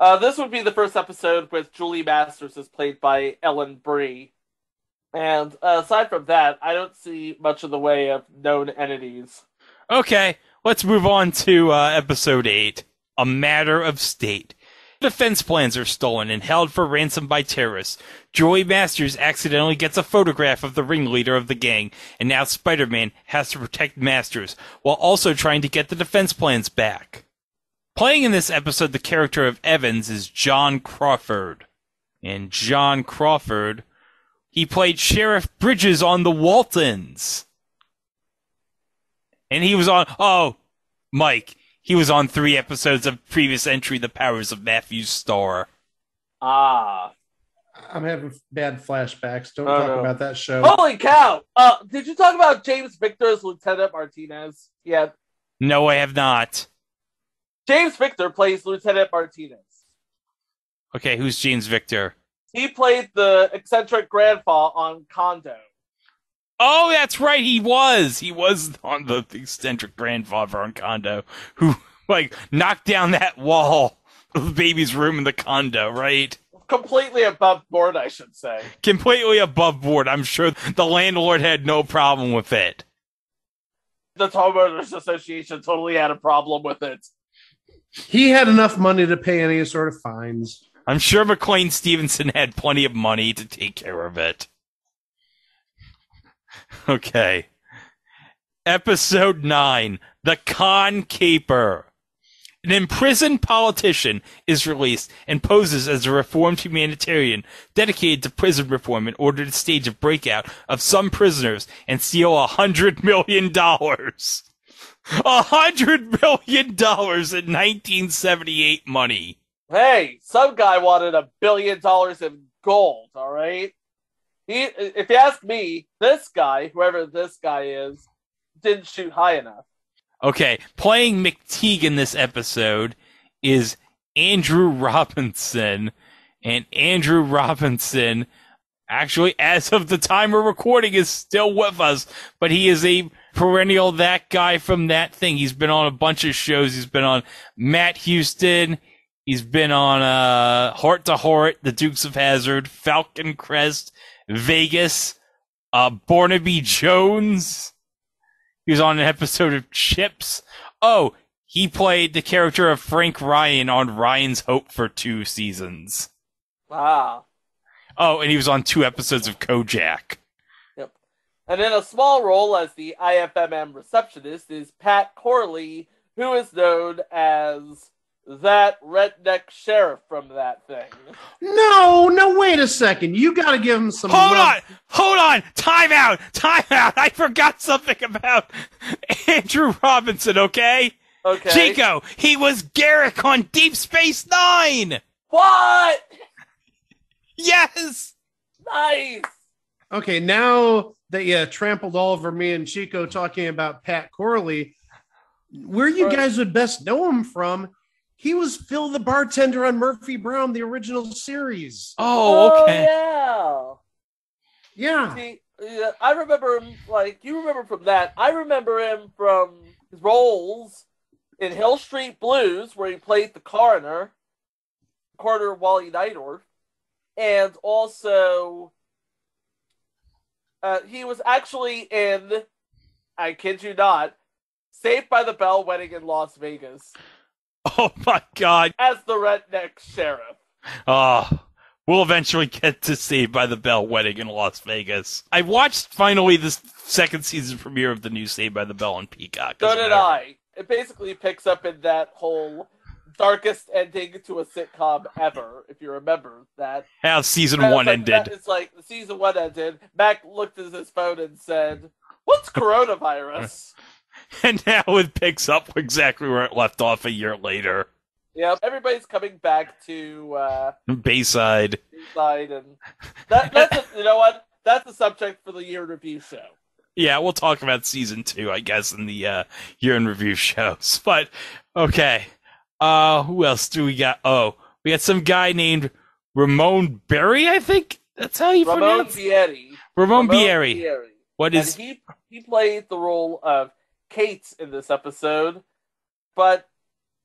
Uh, this would be the first episode with Julie Masters as played by Ellen Bree. And uh, aside from that, I don't see much in the way of known entities. Okay, let's move on to uh, episode eight, A Matter of State. Defense plans are stolen and held for ransom by terrorists. Julie Masters accidentally gets a photograph of the ringleader of the gang, and now Spider-Man has to protect Masters, while also trying to get the defense plans back. Playing in this episode, the character of Evans is John Crawford. And John Crawford, he played Sheriff Bridges on The Waltons. And he was on, oh, Mike, he was on three episodes of previous entry, The Powers of Matthew Starr. Ah. I'm having bad flashbacks. Don't oh, talk no. about that show. Holy cow! Uh, did you talk about James Victor's Lieutenant Martinez yet? No, I have not. James Victor plays Lieutenant Martinez. Okay, who's James Victor? He played the eccentric grandpa on Condo. Oh, that's right, he was. He was on the eccentric grandfather on Condo, who, like, knocked down that wall of the baby's room in the condo, right? Completely above board, I should say. Completely above board. I'm sure the landlord had no problem with it. The Homeowners Association totally had a problem with it. He had enough money to pay any sort of fines. I'm sure McLean Stevenson had plenty of money to take care of it. Okay. Episode nine, The Con Caper. An imprisoned politician is released and poses as a reformed humanitarian dedicated to prison reform in order to stage a breakout of some prisoners and steal a hundred million dollars. A hundred million dollars in nineteen seventy-eight money. Hey, some guy wanted a billion dollars in gold, all right? He, if you ask me, this guy, whoever this guy is, didn't shoot high enough. Okay, playing McTeague in this episode is Andrew Robinson. And Andrew Robinson, actually, as of the time we're recording, is still with us, but he is a perennial that guy from that thing. He's been on a bunch of shows. He's been on Matt Houston. He's been on uh, Heart to Heart, The Dukes of Hazzard, Falcon Crest, Vegas, uh, Barnaby Jones. He was on an episode of Chips. Oh, he played the character of Frank Ryan on Ryan's Hope for two seasons. Wow. Oh, and he was on two episodes of Kojak. And in a small role as the I F M M receptionist is Pat Corley, who is known as that redneck sheriff from that thing. No, no, wait a second. You got to give him some... Hold on, hold on. Time out, time out. I forgot something about Andrew Robinson, okay? Okay. Chico, he was Garrick on Deep Space Nine! What? Yes! Nice! Okay, now... that yeah, trampled all over me and Chico talking about Pat Corley. Where you guys would best know him from, he was Phil the bartender on Murphy Brown, the original series. Oh, okay. Oh, yeah. Yeah. See, yeah, I remember him, like, you remember from that. I remember him from his roles in Hill Street Blues, where he played the coroner, Coroner Wally Neidorff, and also uh, he was actually in, I kid you not, Saved by the Bell Wedding in Las Vegas. Oh my God. As the redneck sheriff. Ah. Oh. We'll eventually get to Saved by the Bell Wedding in Las Vegas. I watched, finally, the second season premiere of the new Saved by the Bell on Peacock. So did I. It basically picks up in that whole darkest ending to a sitcom ever, if you remember that. How season that one like, ended. It's like, season one ended, Mac looked at his phone and said, "What's coronavirus?" And now it picks up exactly where it left off a year later. Yeah, everybody's coming back to uh, Bayside. Bayside, and that, that's a, you know what? That's the subject for the year in review show. Yeah, we'll talk about season two, I guess, in the uh, year in review shows. But okay, uh, who else do we got? Oh, we got some guy named Ramon Berry. I think that's how you pronounce it. Ramon Bieri. Ramon Bieri. What is and he? He played the role of Kate in this episode, but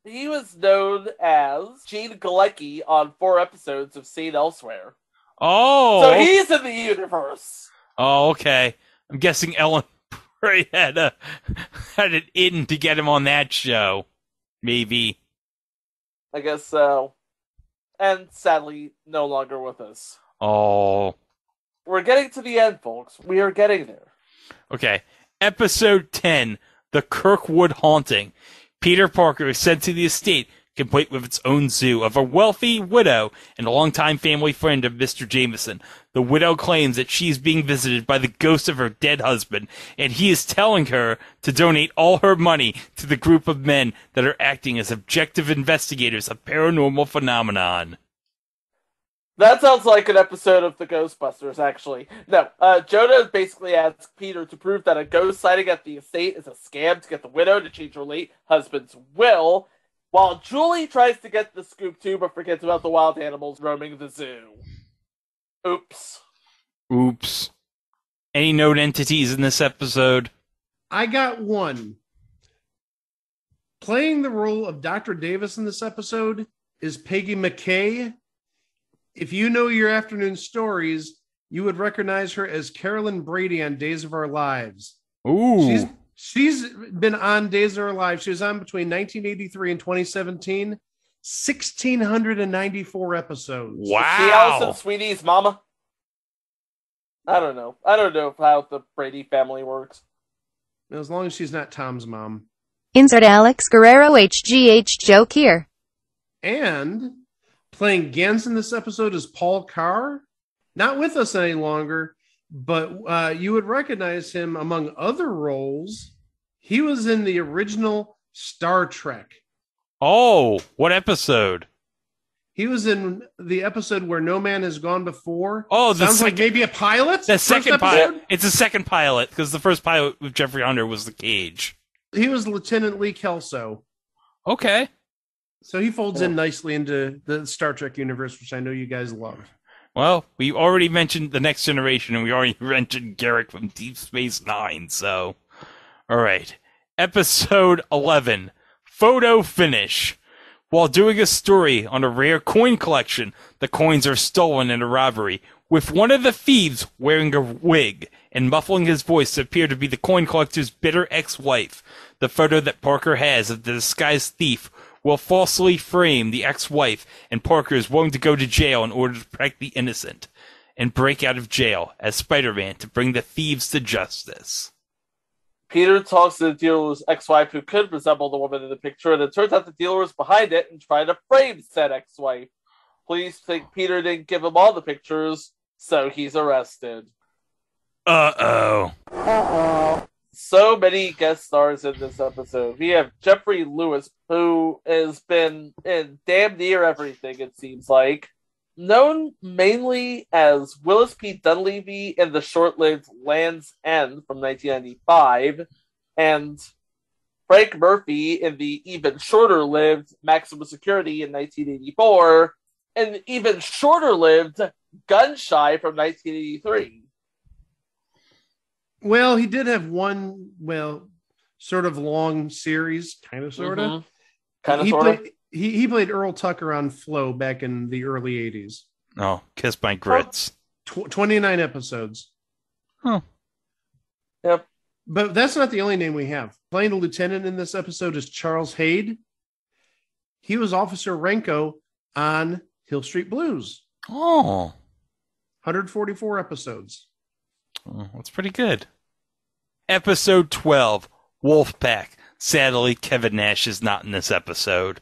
he was known as Gene Galecki on four episodes of Seen Elsewhere. Oh! So he's in the universe! Oh, okay. I'm guessing Ellen Prey had, a, had an in to get him on that show. Maybe. I guess so. And sadly, no longer with us. Oh. We're getting to the end, folks. We are getting there. Okay. Episode ten, The Kirkwood Haunting. Peter Parker is sent to the estate, complete with its own zoo, of a wealthy widow and a longtime family friend of Mister Jameson. The widow claims that she is being visited by the ghost of her dead husband, and he is telling her to donate all her money to the group of men that are acting as objective investigators of paranormal phenomenon. That sounds like an episode of the Ghostbusters, actually. No, uh, Jonah basically asks Peter to prove that a ghost sighting at the estate is a scam to get the widow to change her late husband's will, while Julie tries to get the scoop too, but forgets about the wild animals roaming the zoo. Oops. Oops. Any known entities in this episode? I got one. Playing the role of Doctor Davis in this episode is Peggy McKay. If you know your afternoon stories, you would recognize her as Carolyn Brady on Days of Our Lives. Ooh. She's, she's been on Days of Our Lives. She was on between nineteen eighty-three and twenty seventeen, one thousand six hundred ninety-four episodes. Wow. She also Sweeties, Mama. I don't know. I don't know how the Brady family works. As long as she's not Tom's mom. Insert Alex Guerrero H G H joke here. And playing Gans in this episode is Paul Carr, not with us any longer, but uh, you would recognize him among other roles. He was in the original Star Trek. Oh, what episode? He was in the episode where no man has gone before. Oh, the sounds second, like maybe a pilot. The second episode? pilot. It's a second pilot because the first pilot with Jeffrey Hunter was The Cage. He was Lieutenant Lee Kelso. Okay. So he folds in nicely into the Star Trek universe, which I know you guys love. Well, we already mentioned The Next Generation, and we already mentioned Garrick from Deep Space Nine, so... All right. Episode eleven, Photo Finish. While doing a story on a rare coin collection, the coins are stolen in a robbery, with one of the thieves wearing a wig and muffling his voice to appear to be the coin collector's bitter ex-wife. The photo that Parker has of the disguised thief will falsely frame the ex-wife, and Parker is willing to go to jail in order to protect the innocent and break out of jail as Spider-Man to bring the thieves to justice. Peter talks to the dealer's ex-wife, who could resemble the woman in the picture, and it turns out the dealer is behind it and trying to frame said ex-wife. Police think Peter didn't give him all the pictures, so he's arrested. Uh-oh. Uh-oh. So many guest stars in this episode. We have Jeffrey Lewis, who has been in damn near everything, it seems like. Known mainly as Willis P. Dunleavy in the short-lived Land's End from nineteen ninety-five, and Frank Murphy in the even shorter-lived Maximum Security in nineteen eighty-four, and even shorter-lived Gunshy from nineteen eighty-three. Well, he did have one, well, sort of long series, kind of, sort mm-hmm. of. Kind of, he, sort played, of. He, he played Earl Tucker on Flow back in the early eighties. Oh, Kiss My Grits. Oh. Tw- twenty-nine episodes. Huh. Yep. But that's not the only name we have. Playing the lieutenant in this episode is Charles Hayde. He was Officer Renko on Hill Street Blues. Oh. one hundred forty-four episodes. Oh, that's pretty good. Episode twelve, Wolfpack. Sadly, Kevin Nash is not in this episode.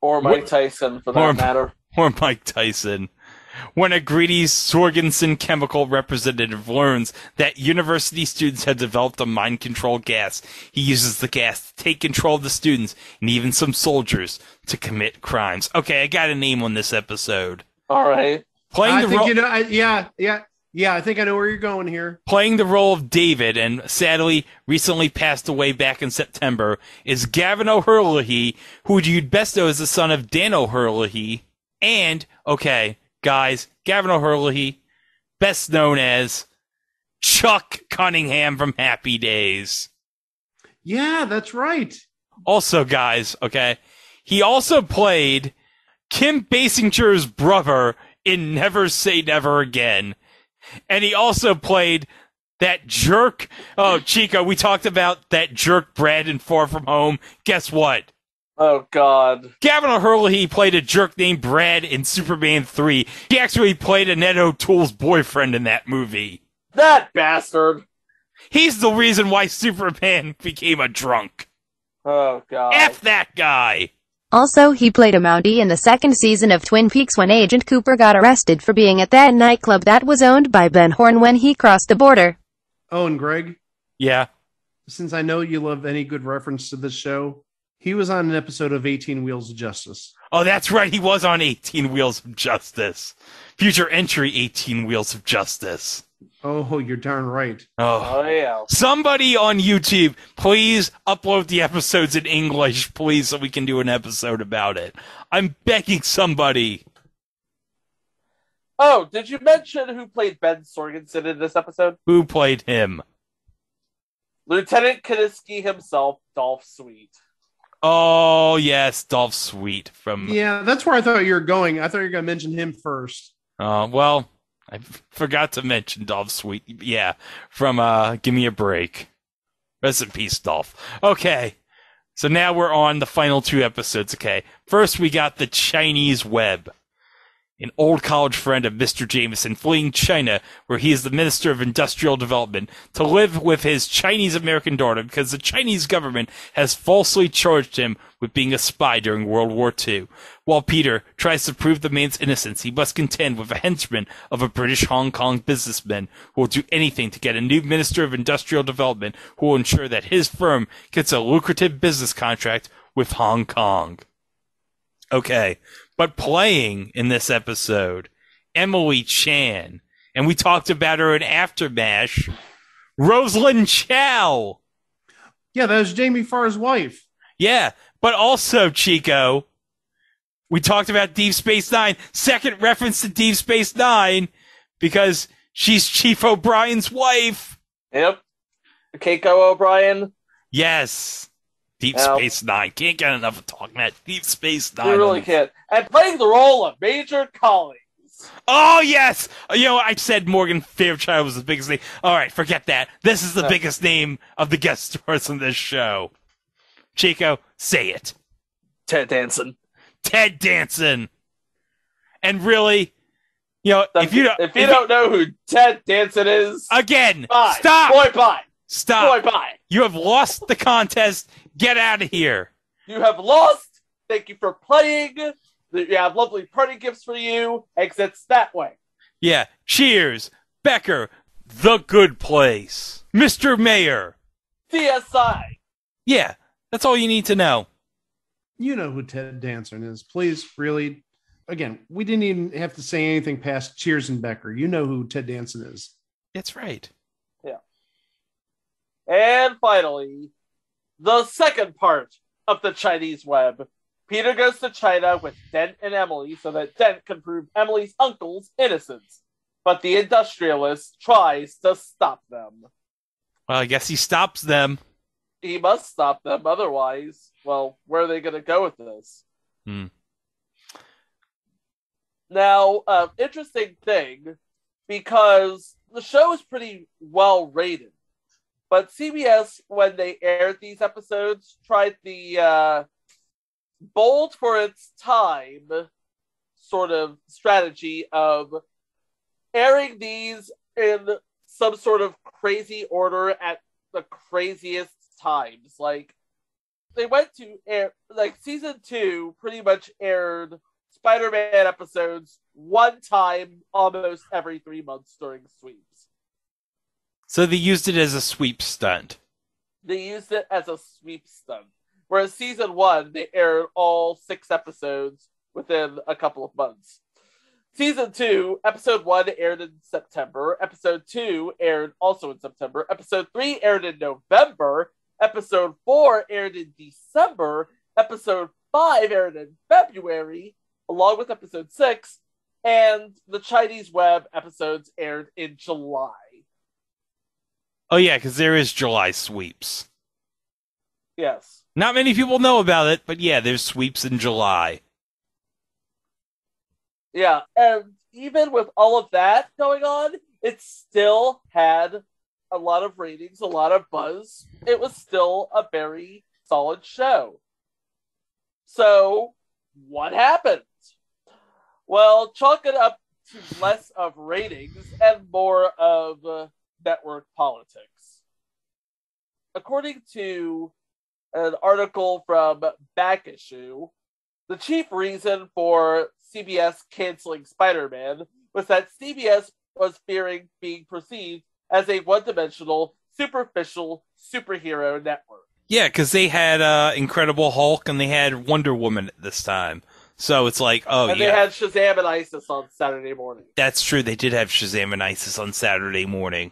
Or Mike what? Tyson, for that or, matter. Or Mike Tyson. When a greedy Sorgensen chemical representative learns that university students have developed a mind control gas, he uses the gas to take control of the students and even some soldiers to commit crimes. Okay, I got a name on this episode. All right. Playing I the think ro- you know. I, yeah, yeah, yeah. I think I know where you're going here. Playing the role of David, and sadly recently passed away back in September, is Gavin O'Herlihy, who you'd best know as the son of Dan O'Herlihy, and okay. Guys, Gavin O'Herlihy, best known as Chuck Cunningham from Happy Days. Yeah, that's right. Also, guys, okay, he also played Kim Basinger's brother in Never Say Never Again. And he also played that jerk. Oh, Chico, we talked about that jerk Brad in Far From Home. Guess what? Oh, God. Gavin O'Herlihy played a jerk named Brad in Superman three. He actually played Annette O'Toole's boyfriend in that movie. That bastard. He's the reason why Superman became a drunk. Oh, God. F that guy. Also, he played a Mountie in the second season of Twin Peaks when Agent Cooper got arrested for being at that nightclub that was owned by Ben Horn when he crossed the border. Oh, and Greg? Yeah? Since I know you love any good reference to this show, he was on an episode of eighteen Wheels of Justice. Oh, that's right. He was on eighteen Wheels of Justice. Future entry, eighteen Wheels of Justice. Oh, you're darn right. Oh, oh yeah. Somebody on YouTube, please upload the episodes in English, please, so we can do an episode about it. I'm begging somebody. Oh, did you mention who played Ben Sorgensen in this episode? Who played him? Lieutenant Kaniski himself, Dolph Sweet. Oh, yes, Dolph Sweet from... Yeah, that's where I thought you were going. I thought you were going to mention him first. Uh, well, I f- forgot to mention Dolph Sweet. Yeah, from uh, Give Me a Break. Rest in peace, Dolph. Okay, so now we're on the final two episodes, okay? First, we got The Chinese Web. An old college friend of Mister Jameson fleeing China, where he is the Minister of Industrial Development, to live with his Chinese-American daughter because the Chinese government has falsely charged him with being a spy during World War Two. While Peter tries to prove the man's innocence, he must contend with a henchman of a British Hong Kong businessman who will do anything to get a new Minister of Industrial Development who will ensure that his firm gets a lucrative business contract with Hong Kong. Okay. But playing in this episode, Emily Chan, and we talked about her in Aftermath, Rosalind Chow. Yeah, that was Jamie Farr's wife. Yeah, but also, Chico, we talked about Deep Space Nine, second reference to Deep Space Nine, because she's Chief O'Brien's wife. Yep. Keiko O'Brien. Yes. Deep now, Space Nine. Can't get enough of talking about Deep Space Nine. You really can't. And playing the role of Major Collins. Oh, yes! You know, I said Morgan Fairchild was the biggest name. All right, forget that. This is the no. biggest name of the guest stars on this show. Chico, say it. Ted Danson. Ted Danson. And really, you know, if you, don't, if you if don't you, know who Ted Danson is... Again, bye. Stop! Boy, bye. Stop. Boy, bye. You have lost the contest. Get out of here. You have lost. Thank you for playing. We have lovely party gifts for you. Exits that way. Yeah. Cheers. Becker. The Good Place. Mister Mayor. C S I. Yeah. That's all you need to know. You know who Ted Danson is. Please, really. Again, we didn't even have to say anything past Cheers and Becker. You know who Ted Danson is. That's right. Yeah. And finally... the second part of The Chinese Web. Peter goes to China with Dent and Emily so that Dent can prove Emily's uncle's innocence. But the industrialist tries to stop them. Well, I guess he stops them. He must stop them. Otherwise, well, where are they going to go with this? Hmm. Now, uh, interesting thing, because the show is pretty well rated, but C B S, when they aired these episodes, tried the uh, bold for its time sort of strategy of airing these in some sort of crazy order at the craziest times. Like, they went to air, like, season two pretty much aired Spider-Man episodes one time almost every three months during sweeps. So they used it as a sweep stunt. They used it as a sweep stunt. Whereas season one, they aired all six episodes within a couple of months. Season two, episode one aired in September. Episode two aired also in September. Episode three aired in November. Episode four aired in December. Episode five aired in February, along with episode six, and the Chinese Web episodes aired in July. Oh yeah, because there is July sweeps. Yes. Not many people know about it, but yeah, there's sweeps in July. Yeah, and even with all of that going on, it still had a lot of ratings, a lot of buzz. It was still a very solid show. So, what happened? Well, chalk it up to less of ratings and more of uh, network politics. According to an article from Back Issue, the chief reason for C B S canceling Spider-Man was that C B S was fearing being perceived as a one-dimensional, superficial superhero network. Yeah, because they had uh, Incredible Hulk and they had Wonder Woman at this time. So it's like, oh, and yeah. And they had Shazam and Isis on Saturday morning. That's true. They did have Shazam and Isis on Saturday morning.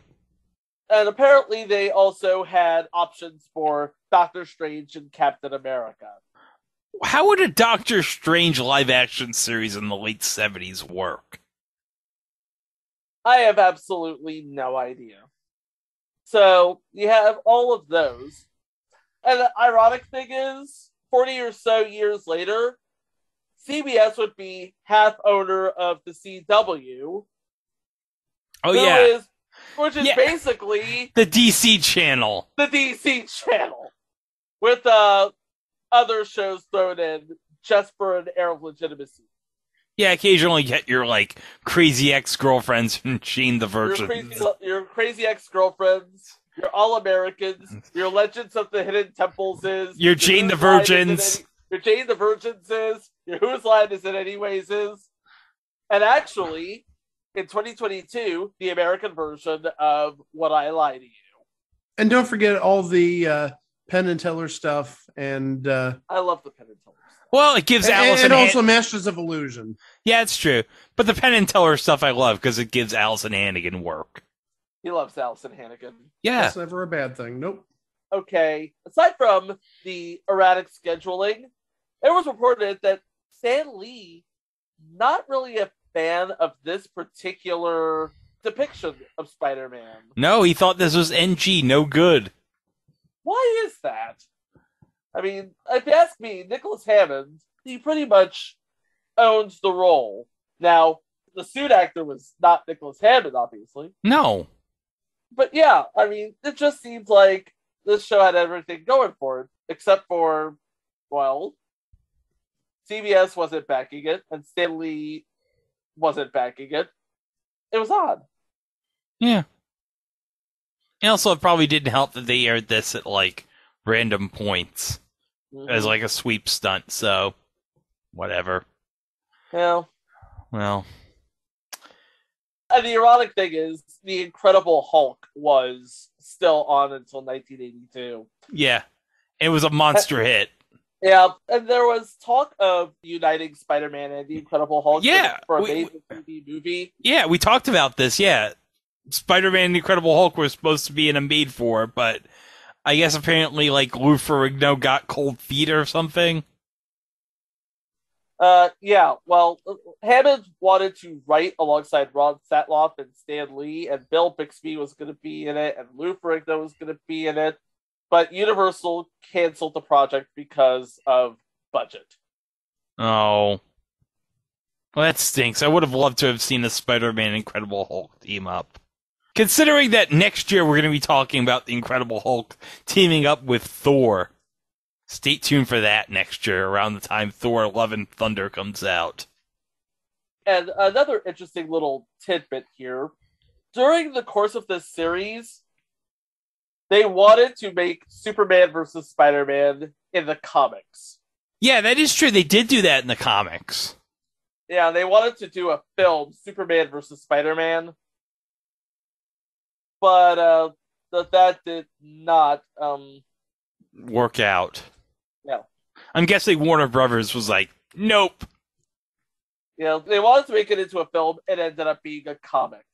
And apparently they also had options for Doctor Strange and Captain America. How would a Doctor Strange live-action series in the late seventies work? I have absolutely no idea. So you have all of those. And the ironic thing is, forty or so years later, C B S would be half owner of the C W. Oh, yeah. Is, which is yeah. basically... the D C channel. The D C channel. With uh, other shows thrown in just for an air of legitimacy. Yeah, occasionally get your, like, crazy ex-girlfriends from Shane the Virgin. Your crazy, your crazy ex-girlfriends... your All-Americans, your Legends of the Hidden Temples is, your Jane the Virgins, your Jane the Virgins is, your Whose Line Is It Anyways is, and actually, in twenty twenty-two, the American version of What I Lie to You. And don't forget all the uh, Penn and Teller stuff, and uh, I love the Penn and Teller stuff. Well, it gives and, Alice and, and also Han- Masters of Illusion. Yeah, it's true. But the Penn and Teller stuff I love because it gives Allison Hannigan work. He loves Allison Hannigan. Yeah. That's never a bad thing. Nope. Okay. Aside from the erratic scheduling, it was reported that Stan Lee, not really a fan of this particular depiction of Spider-Man. No, he thought this was N G, no good. Why is that? I mean, if you ask me, Nicholas Hammond, he pretty much owns the role. Now, the suit actor was not Nicholas Hammond, obviously. No. But yeah, I mean, it just seems like this show had everything going for it, except for, well, C B S wasn't backing it, and Stan Lee wasn't backing it. It was odd. Yeah. And also, it probably didn't help that they aired this at, like, random points mm-hmm. as, like, a sweep stunt, so whatever. Yeah. Well. And the ironic thing is, the Incredible Hulk was still on until nineteen eighty-two. Yeah, it was a monster hit. Yeah, and there was talk of uniting Spider-Man and the Incredible Hulk yeah, for a we, made-for-T V movie. Yeah, we talked about this, yeah. Spider-Man and the Incredible Hulk were supposed to be in a made-for, but I guess apparently, like, Lou Ferrigno got cold feet or something. Uh, yeah, well, Hammond wanted to write alongside Ron Satloff and Stan Lee, and Bill Bixby was going to be in it, and Lou Ferrigno was going to be in it, but Universal canceled the project because of budget. Oh. Well, that stinks. I would have loved to have seen the Spider-Man Incredible Hulk team up. Considering that next year we're going to be talking about the Incredible Hulk teaming up with Thor. Stay tuned for that next year, around the time Thor Love and Thunder comes out. And another interesting little tidbit here. During the course of this series, they wanted to make Superman versus Spider-Man in the comics. Yeah, that is true. They did do that in the comics. Yeah, they wanted to do a film, Superman versus Spider-Man. But uh, that, that did not um, work out. No. I'm guessing Warner Brothers was like, nope. Yeah, you know, they wanted to make it into a film and it ended up being a comic.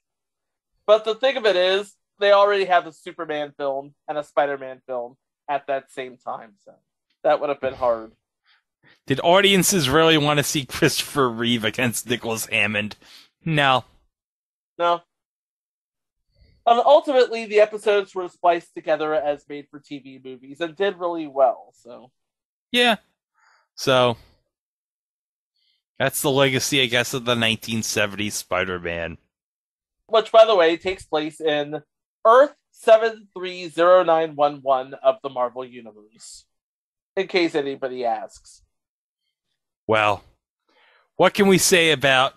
But the thing of it is, they already have a Superman film and a Spider-Man film at that same time. So that would have been hard. Did audiences really want to see Christopher Reeve against Nicholas Hammond? No. No. Um, ultimately, the episodes were spliced together as made-for-T V movies and did really well. So, yeah. So, that's the legacy, I guess, of the nineteen seventies Spider-Man. Which, by the way, takes place in Earth seven three zero nine one one of the Marvel Universe. In case anybody asks. Well, what can we say about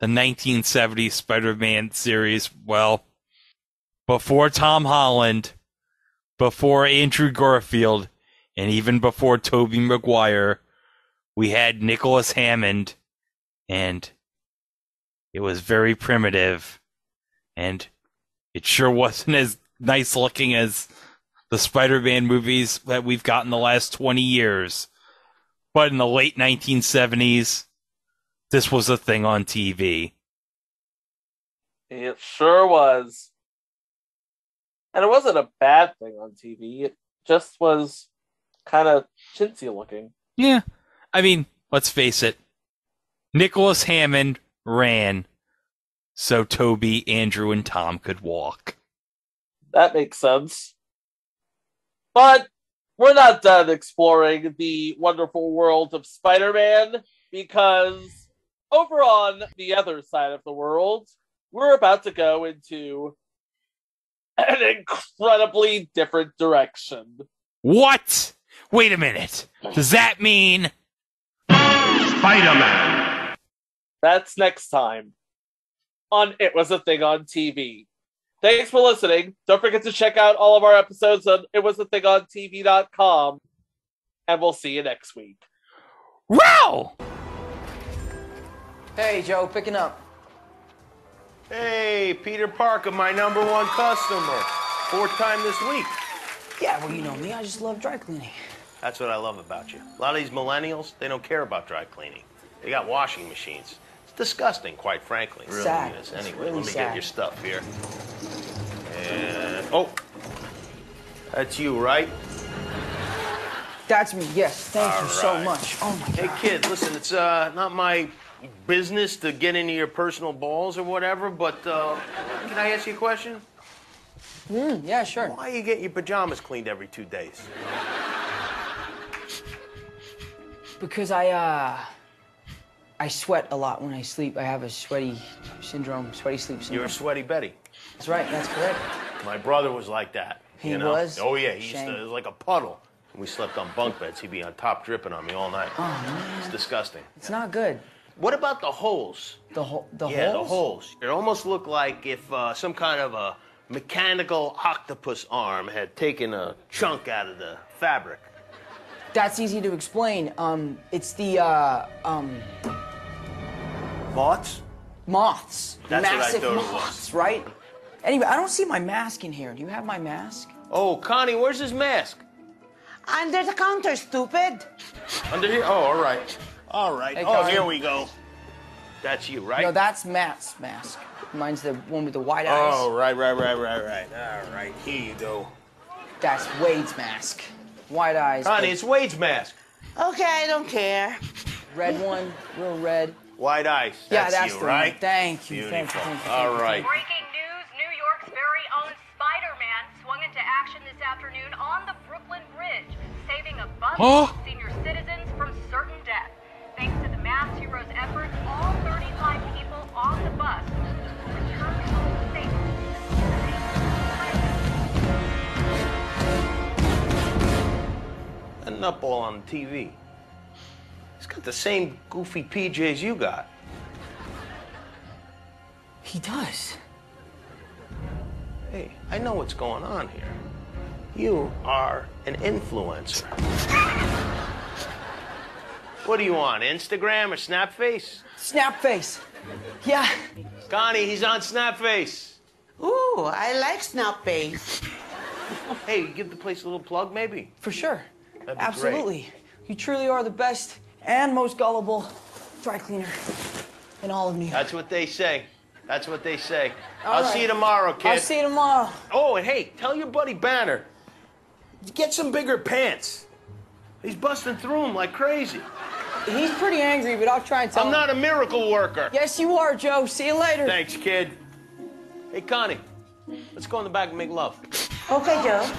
the nineteen seventies Spider-Man series? Well, before Tom Holland, before Andrew Garfield, and even before Tobey Maguire, we had Nicholas Hammond, and it was very primitive, and it sure wasn't as nice looking as the Spider-Man movies that we've gotten the last twenty years. But in the late nineteen seventies, this was a thing on T V. It sure was. And it wasn't a bad thing on T V. It just was kind of chintzy looking. Yeah. I mean, let's face it. Nicholas Hammond ran so Toby, Andrew, and Tom could walk. That makes sense. But we're not done exploring the wonderful world of Spider-Man, because over on the other side of the world, we're about to go into an incredibly different direction. What? Wait a minute. Does that mean Spider-Man? That's next time on It Was a Thing on T V. Thanks for listening. Don't forget to check out all of our episodes on it was a thing on T V dot com. And we'll see you next week. Wow! Hey, Joe, picking up. Hey, Peter Parker, my number one customer. Fourth time this week. Yeah, well, you know me. I just love dry cleaning. That's what I love about you. A lot of these millennials, they don't care about dry cleaning. They got washing machines. It's disgusting, quite frankly. It really is. Anyway, really let me sad. Get your stuff here. And, oh, that's you, right? That's me, yes. Thank All you right. so much. Oh, my God. Hey, kid, listen, it's uh, not my business to get into your personal balls or whatever, but uh, can I ask you a question? Mm, yeah, sure. Why do you get your pajamas cleaned every two days? Because I, uh, I sweat a lot when I sleep. I have a sweaty syndrome, sweaty sleep syndrome. You're a sweaty Betty. That's right, that's correct. My brother was like that. He you know? was? Oh, yeah, he Shame. used to, it was like a puddle. When we slept on bunk beds, he'd be on top dripping on me all night. Oh, man. It's disgusting. It's yeah. not good. What about the holes? The, ho- the yeah, holes? Yeah, the holes. It almost looked like if uh, some kind of a mechanical octopus arm had taken a chunk out of the fabric. That's easy to explain. Um, it's the, uh, um... Moths? Moths. That's Massive what I thought moths, it was. Right? Anyway, I don't see my mask in here. Do you have my mask? Oh, Connie, where's his mask? Under the counter, stupid. Under here? Oh, all right. All right. Hey, oh, here we go. That's you, right? No, that's Matt's mask. Mine's the one with the white eyes. Oh, right, right, right, right, right. All right, here you go. That's Wade's mask. White eyes. Honey, but... it's Wade's mask. Okay, I don't care. Red one, real red. White ice. That's, yeah, that's you, the right? One. Thank you. Thank you. Thank you. All right. Breaking news: New York's very own Spider-Man swung into action this afternoon on the Brooklyn Bridge, saving a bunch of oh. senior citizens from certain death. Thanks to the mass hero's efforts, all thirty-five people on the bus returned home safely. Nutball on T V. He's got the same goofy P Js you got. He does. Hey, I know what's going on here. You are an influencer. What do you want, Instagram or Snapface? Snapface. Yeah. Connie, he's on Snapface. Ooh, I like Snapface. Hey, give the place a little plug, maybe? For sure. Absolutely. Great. You truly are the best and most gullible dry cleaner in all of New York. That's what they say. That's what they say. All I'll right. see you tomorrow, kid. I'll see you tomorrow. Oh, and hey, tell your buddy Banner, get some bigger pants. He's busting through them like crazy. He's pretty angry, but I'll try and tell I'm him. I'm not a miracle worker. Yes, you are, Joe. See you later. Thanks, kid. Hey, Connie, let's go in the back and make love. Okay, Joe.